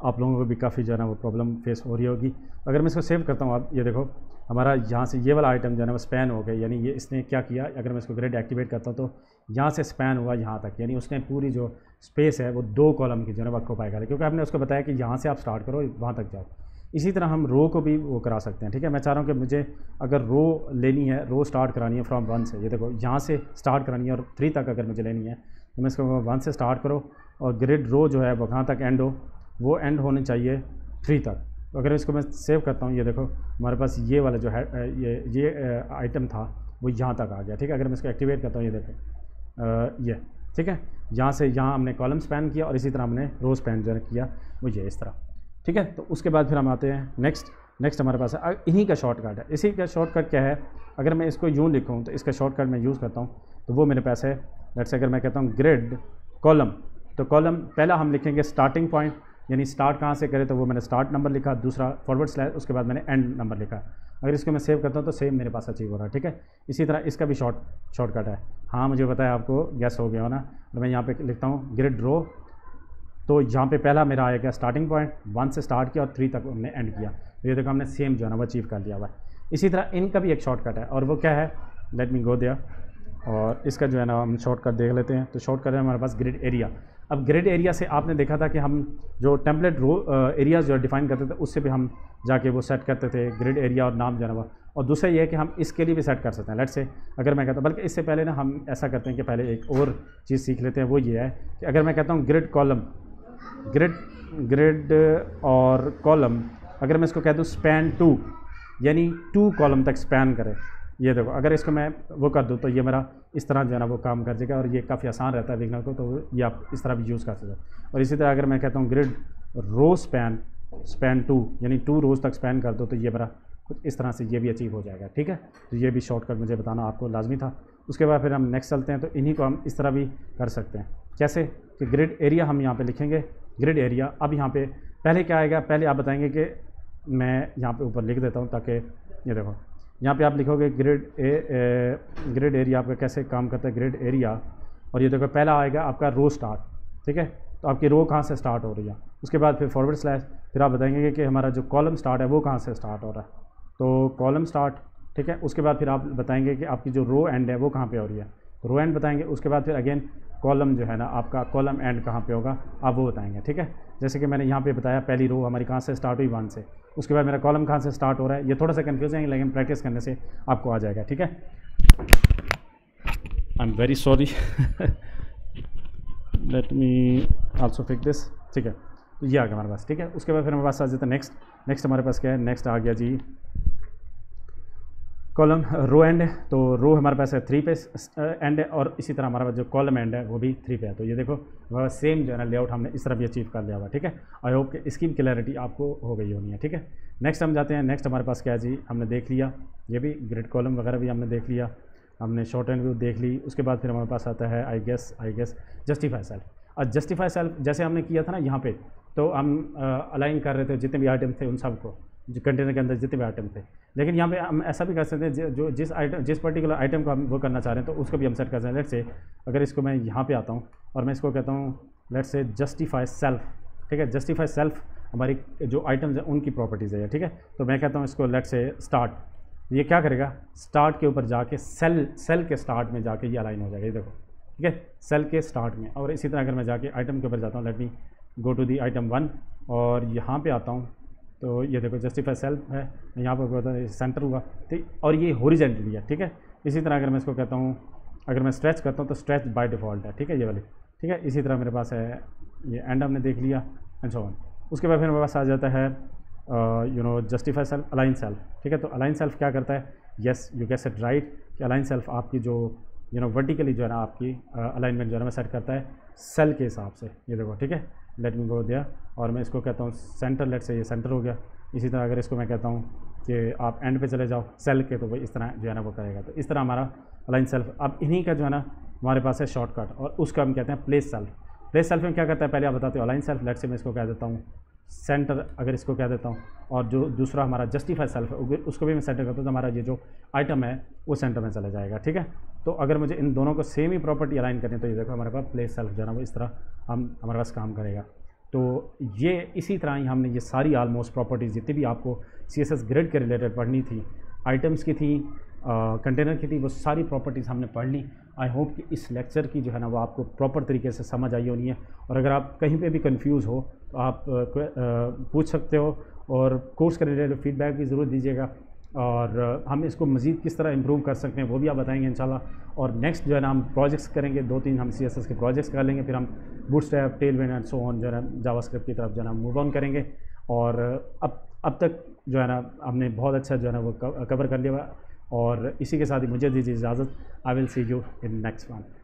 आप लोगों को भी काफ़ी जो है ना वो प्रॉब्लम फेस हो रही होगी। अगर मैं इसको सेव करता हूँ, आप ये देखो हमारा यहाँ से ये वाला आइटम जो है ना वो स्पैन हो गया, यानी ये इसने क्या किया। अगर मैं इसको ग्रिड एक्टिवेट करता हूँ तो यहाँ से स्पैन हुआ यहाँ तक, यानी उसने पूरी जो स्पेस है वो दो कॉलम की जो है ना वो पाएगा, क्योंकि आपने उसको बताया कि यहाँ से आप स्टार्ट करो वहाँ तक जाओ। इसी तरह हम रो को भी वो करा सकते हैं, ठीक है। मैं चाह रहा हूँ कि मुझे अगर रो लेनी है, रो स्टार्ट करानी है फ्रॉम वन से, ये देखो यहाँ से स्टार्ट करानी है और थ्री तक अगर मुझे लेनी है तो मैं इसको वन से स्टार्ट करो और ग्रिड रो जो है वो कहाँ तक एंड हो, वो एंड होने चाहिए थ्री तक। तो अगर इसको मैं सेव करता हूँ, ये देखो हमारे पास ये वाला जो है ये ये आइटम था वो यहाँ तक आ गया, ठीक है। अगर मैं इसको एक्टिवेट करता हूँ, ये देखो ये, ठीक है, यहाँ से यहाँ हमने कॉलम स्पैन किया और इसी तरह हमने रो स्पैन जो किया वो ये इस तरह, ठीक है। तो उसके बाद फिर हम आते हैं नेक्स्ट नेक्स्ट हमारे पास है इन्हीं का शॉर्टकट है। इसी का शॉर्टकट क्या है, अगर मैं इसको यूँ लिखूँ तो इसका शॉर्टकट मैं यूज़ करता हूँ, तो वो मेरे पास है लेट्स अगर मैं कहता हूँ ग्रिड कॉलम, तो कॉलम पहला हम लिखेंगे स्टार्टिंग पॉइंट, यानी स्टार्ट कहाँ से करें, तो वो मैंने स्टार्ट नंबर लिखा, दूसरा फॉरवर्ड स्लैश, उसके बाद मैंने एंड नंबर लिखा। अगर इसको मैं सेव करता हूँ तो सेव मेरे पास अचीव हो रहा है, ठीक है। इसी तरह इसका भी शॉर्ट शॉर्टकट है। हाँ मुझे पता है आपको गैस हो गया हो ना। और मैं यहाँ पर लिखता हूँ ग्रिड रो, तो यहाँ पे पहला मेरा आएगा स्टार्टिंग पॉइंट, वन से स्टार्ट किया और थ्री तक हमने एंड किया, तो ये देखो हमने सेम जो है ना वो अचीव कर लिया हुआ है। इसी तरह इनका भी एक शॉर्टकट है और वो क्या है, लेट मी गो देयर, और इसका जो है ना हम शॉर्टकट देख लेते हैं। तो शॉर्टकट है हमारे पास ग्रिड एरिया। अब ग्रिड एरिया से आपने देखा था कि हम जो टेम्पलेट रो एरिया जो डिफ़ाइन करते थे उससे भी हम जाके वो सेट करते थे ग्रिड एरिया और नाम जो है ना, और दूसरा ये है कि हम इसके लिए भी सेट कर सकते हैं। लेट से अगर मैं कहता हूँ, बल्कि इससे पहले ना हम ऐसा करते हैं कि पहले एक और चीज़ सीख लेते हैं, वो ये है कि अगर मैं कहता हूँ ग्रिड कॉलम, ग्रिड ग्रिड और कॉलम, अगर मैं इसको कह दूँ स्पैन टू, यानी टू कॉलम तक स्पैन करे, ये देखो अगर इसको मैं वो कर दूँ तो ये मेरा इस तरह जो है ना वो काम कर जाएगा, और ये काफ़ी आसान रहता है देखने को, तो ये आप इस तरह भी यूज़ कर सकते हो। और इसी तरह अगर मैं कहता हूँ grid row span span two, यानी टू रोज़ तक स्पैन कर दो, तो ये मेरा कुछ इस तरह से ये भी अचीव हो जाएगा, ठीक है। तो ये भी शॉर्टकट मुझे बताना आपको लाजमी था। उसके बाद फिर हम नेक्स्ट चलते हैं, तो इन्हीं को हम इस तरह भी कर सकते हैं। कैसे कि ग्रिड एरिया हम यहाँ पे लिखेंगे ग्रिड एरिया। अब यहाँ पे पहले क्या आएगा, पहले आप बताएंगे कि मैं यहाँ पे ऊपर लिख देता हूँ ताकि ये देखो यहाँ पे आप लिखोगे grid A, A grid area आपका कैसे काम करता है, ग्रिड एरिया, और ये देखो पहला आएगा आपका रो स्टार्ट, ठीक है। तो आपकी रो कहाँ से स्टार्ट हो रही है, उसके बाद फिर फॉरवर्ड स्लैश, फिर आप बताएंगे कि हमारा जो कॉलम स्टार्ट है वो कहाँ से स्टार्ट हो रहा है, तो कॉलम स्टार्ट, ठीक है। उसके बाद फिर आप बताएंगे कि आपकी जो रो एंड है वो कहाँ पे हो रही है, रो एंड बताएंगे। उसके बाद फिर अगेन कॉलम जो है ना आपका कॉलम एंड कहाँ पे होगा आप वो बताएंगे, ठीक है। जैसे कि मैंने यहाँ पे बताया पहली रो हमारी कहाँ से स्टार्ट हुई, वन से, उसके बाद मेरा कॉलम कहाँ से स्टार्ट हो रहा है। ये थोड़ा सा कन्फ्यूजिंग है लेकिन प्रैक्टिस करने से आपको आ जाएगा, ठीक है। I am very sorry, let me also fix this, ठीक है। तो ये आ गया हमारे पास, ठीक है। उसके बाद फिर हमारे पास आ जाता है नेक्स्ट। नेक्स्ट हमारे पास क्या है, नेक्स्ट आ गया जी कॉलम रो एंड है, तो रो हमारे पास है थ्री पे एंड है, और इसी तरह हमारे पास जो कॉलम एंड है वो भी थ्री पे है। तो ये देखो हमारा सेम जो है ना लेआउट हमने इस तरह भी अचीव कर लिया हुआ, ठीक है। आई होप कि इसकी क्लैरिटी आपको हो गई होनी है, ठीक है। नेक्स्ट हम जाते हैं, नेक्स्ट हमारे पास क्या है जी, हमने देख लिया ये भी ग्रिड कॉलम वगैरह भी हमने देख लिया, हमने शॉर्ट एंड व्यू देख ली। उसके बाद फिर हमारे पास आता है I guess I guess justify self. और जस्टिफाई सेल्फ जैसे हमने किया था ना यहाँ पे, तो हम अलाइन कर रहे थे जितने भी आइटम थे उन सबको, जो कंटेनर के अंदर जितने भी आइटम थे। लेकिन यहाँ पे हम ऐसा भी कर सकते हैं जो जिस आइटम जिस पर्टिकुलर आइटम को हम वो करना चाह रहे हैं तो उसको भी हम सेट कर सकते हैं। लेट्स से अगर इसको मैं यहाँ पे आता हूँ और मैं इसको कहता हूँ लेट्स से जस्टिफाई सेल्फ, ठीक है। जस्टिफाई सेल्फ हमारी जो आइटम्स हैं उनकी प्रॉपर्टीज़ है, ठीक है। तो मैं कहता हूँ इसको लेट्स से स्टार्ट, ये क्या करेगा स्टार्ट के ऊपर जाके सेल सेल के स्टार्ट में जाके ये अलाइन हो जाएगा, ये देखो, ठीक है, सेल के स्टार्ट में। और इसी तरह अगर मैं जाके आइटम के ऊपर जाता हूँ, let me go to the item one, और यहाँ पे आता हूँ तो ये देखो जस्टिफाई सेल्फ है, यहाँ पर कहता है सेंटर हुआ, ठीक, और ये हॉरिजॉन्टली है, ठीक है। इसी तरह अगर मैं इसको कहता हूँ, अगर मैं स्ट्रेच करता हूँ तो स्ट्रेच बाय डिफ़ॉल्ट है, ठीक है, ये वाली, ठीक है। इसी तरह मेरे पास है ये एंड हमने देख लिया एंड सो ऑन। उसके बाद फिर मेरे पास आ जाता है you know justify self align self, ठीक है। तो अलाइन सेल्फ क्या करता है, yes you guess it right, कि अलाइन सेल्फ आपकी जो यू नो वर्टिकली जो है ना आपकी अलाइनमेंट जो है ना सेट करता है सेल के हिसाब से, ये देखो, ठीक है। लेट मी गो दिया और मैं इसको कहता हूँ सेंटर, लेट से ये सेंटर हो गया। इसी तरह अगर इसको मैं कहता हूँ कि आप एंड पे चले जाओ सेल के, तो वो इस तरह जो है ना वो करेगा। तो इस तरह हमारा अलाइन सेल्फ। अब इन्हीं का जो है ना हमारे पास है शॉर्टकट, और उसका हम कहते हैं प्लेस सेल्फ। प्लेस सेल्फ में क्या करता है, पहले आप बताते हो अलाइन सेल्फ, लेट से मैं इसको कह देता हूँ सेंटर, अगर इसको कह देता हूँ, और जो दूसरा हमारा जस्टिफाई सेल्फ है उसको भी मैं सेंटर करता हूँ तो हमारा ये जो आइटम है वो सेंटर में चला जाएगा, ठीक है। तो अगर मुझे इन दोनों को सेम ही प्रॉपर्टी अलाइन करनी है तो ये देखो हमारे पास प्लेस सेल्फ जो है ना वो इस तरह हम हमारे पास काम करेगा। तो ये इसी तरह ही हमने ये सारी आलमोस्ट प्रॉपर्टीज़ जितनी भी आपको सी एस एस ग्रिड के रिलेटेड पढ़नी थी, आइटम्स की थी, कंटेनर की थी, वो सारी प्रॉपर्टीज़ हमने पढ़ ली। आई होप कि इस लेक्चर की जो है ना वो आपको प्रॉपर तरीके से समझ आई होनी है। और अगर आप कहीं पे भी कंफ्यूज हो तो आप आ, पूछ सकते हो, और कोर्स के रिलेटेड फीडबैक भी ज़रूर दीजिएगा, और हम इसको मज़ीद किस तरह इम्प्रूव कर सकते हैं वो भी आप बताएंगे इंशाल्लाह। और नेक्स्ट जो है ना हम प्रोजेक्ट्स करेंगे, दो तीन हम सीएसएस के प्रोजेक्ट्स कर लेंगे, फिर हम Bootstrap, Tailwind and so on जो है ना जावास्क्रिप्ट की तरफ जो है ना मूव ऑन करेंगे। और अब अब तक जो है ना हमने बहुत अच्छा जो है ना वो कवर कर लिया, और इसी के साथ ही मुझे दीजिए इजाज़त। I will see you in next one.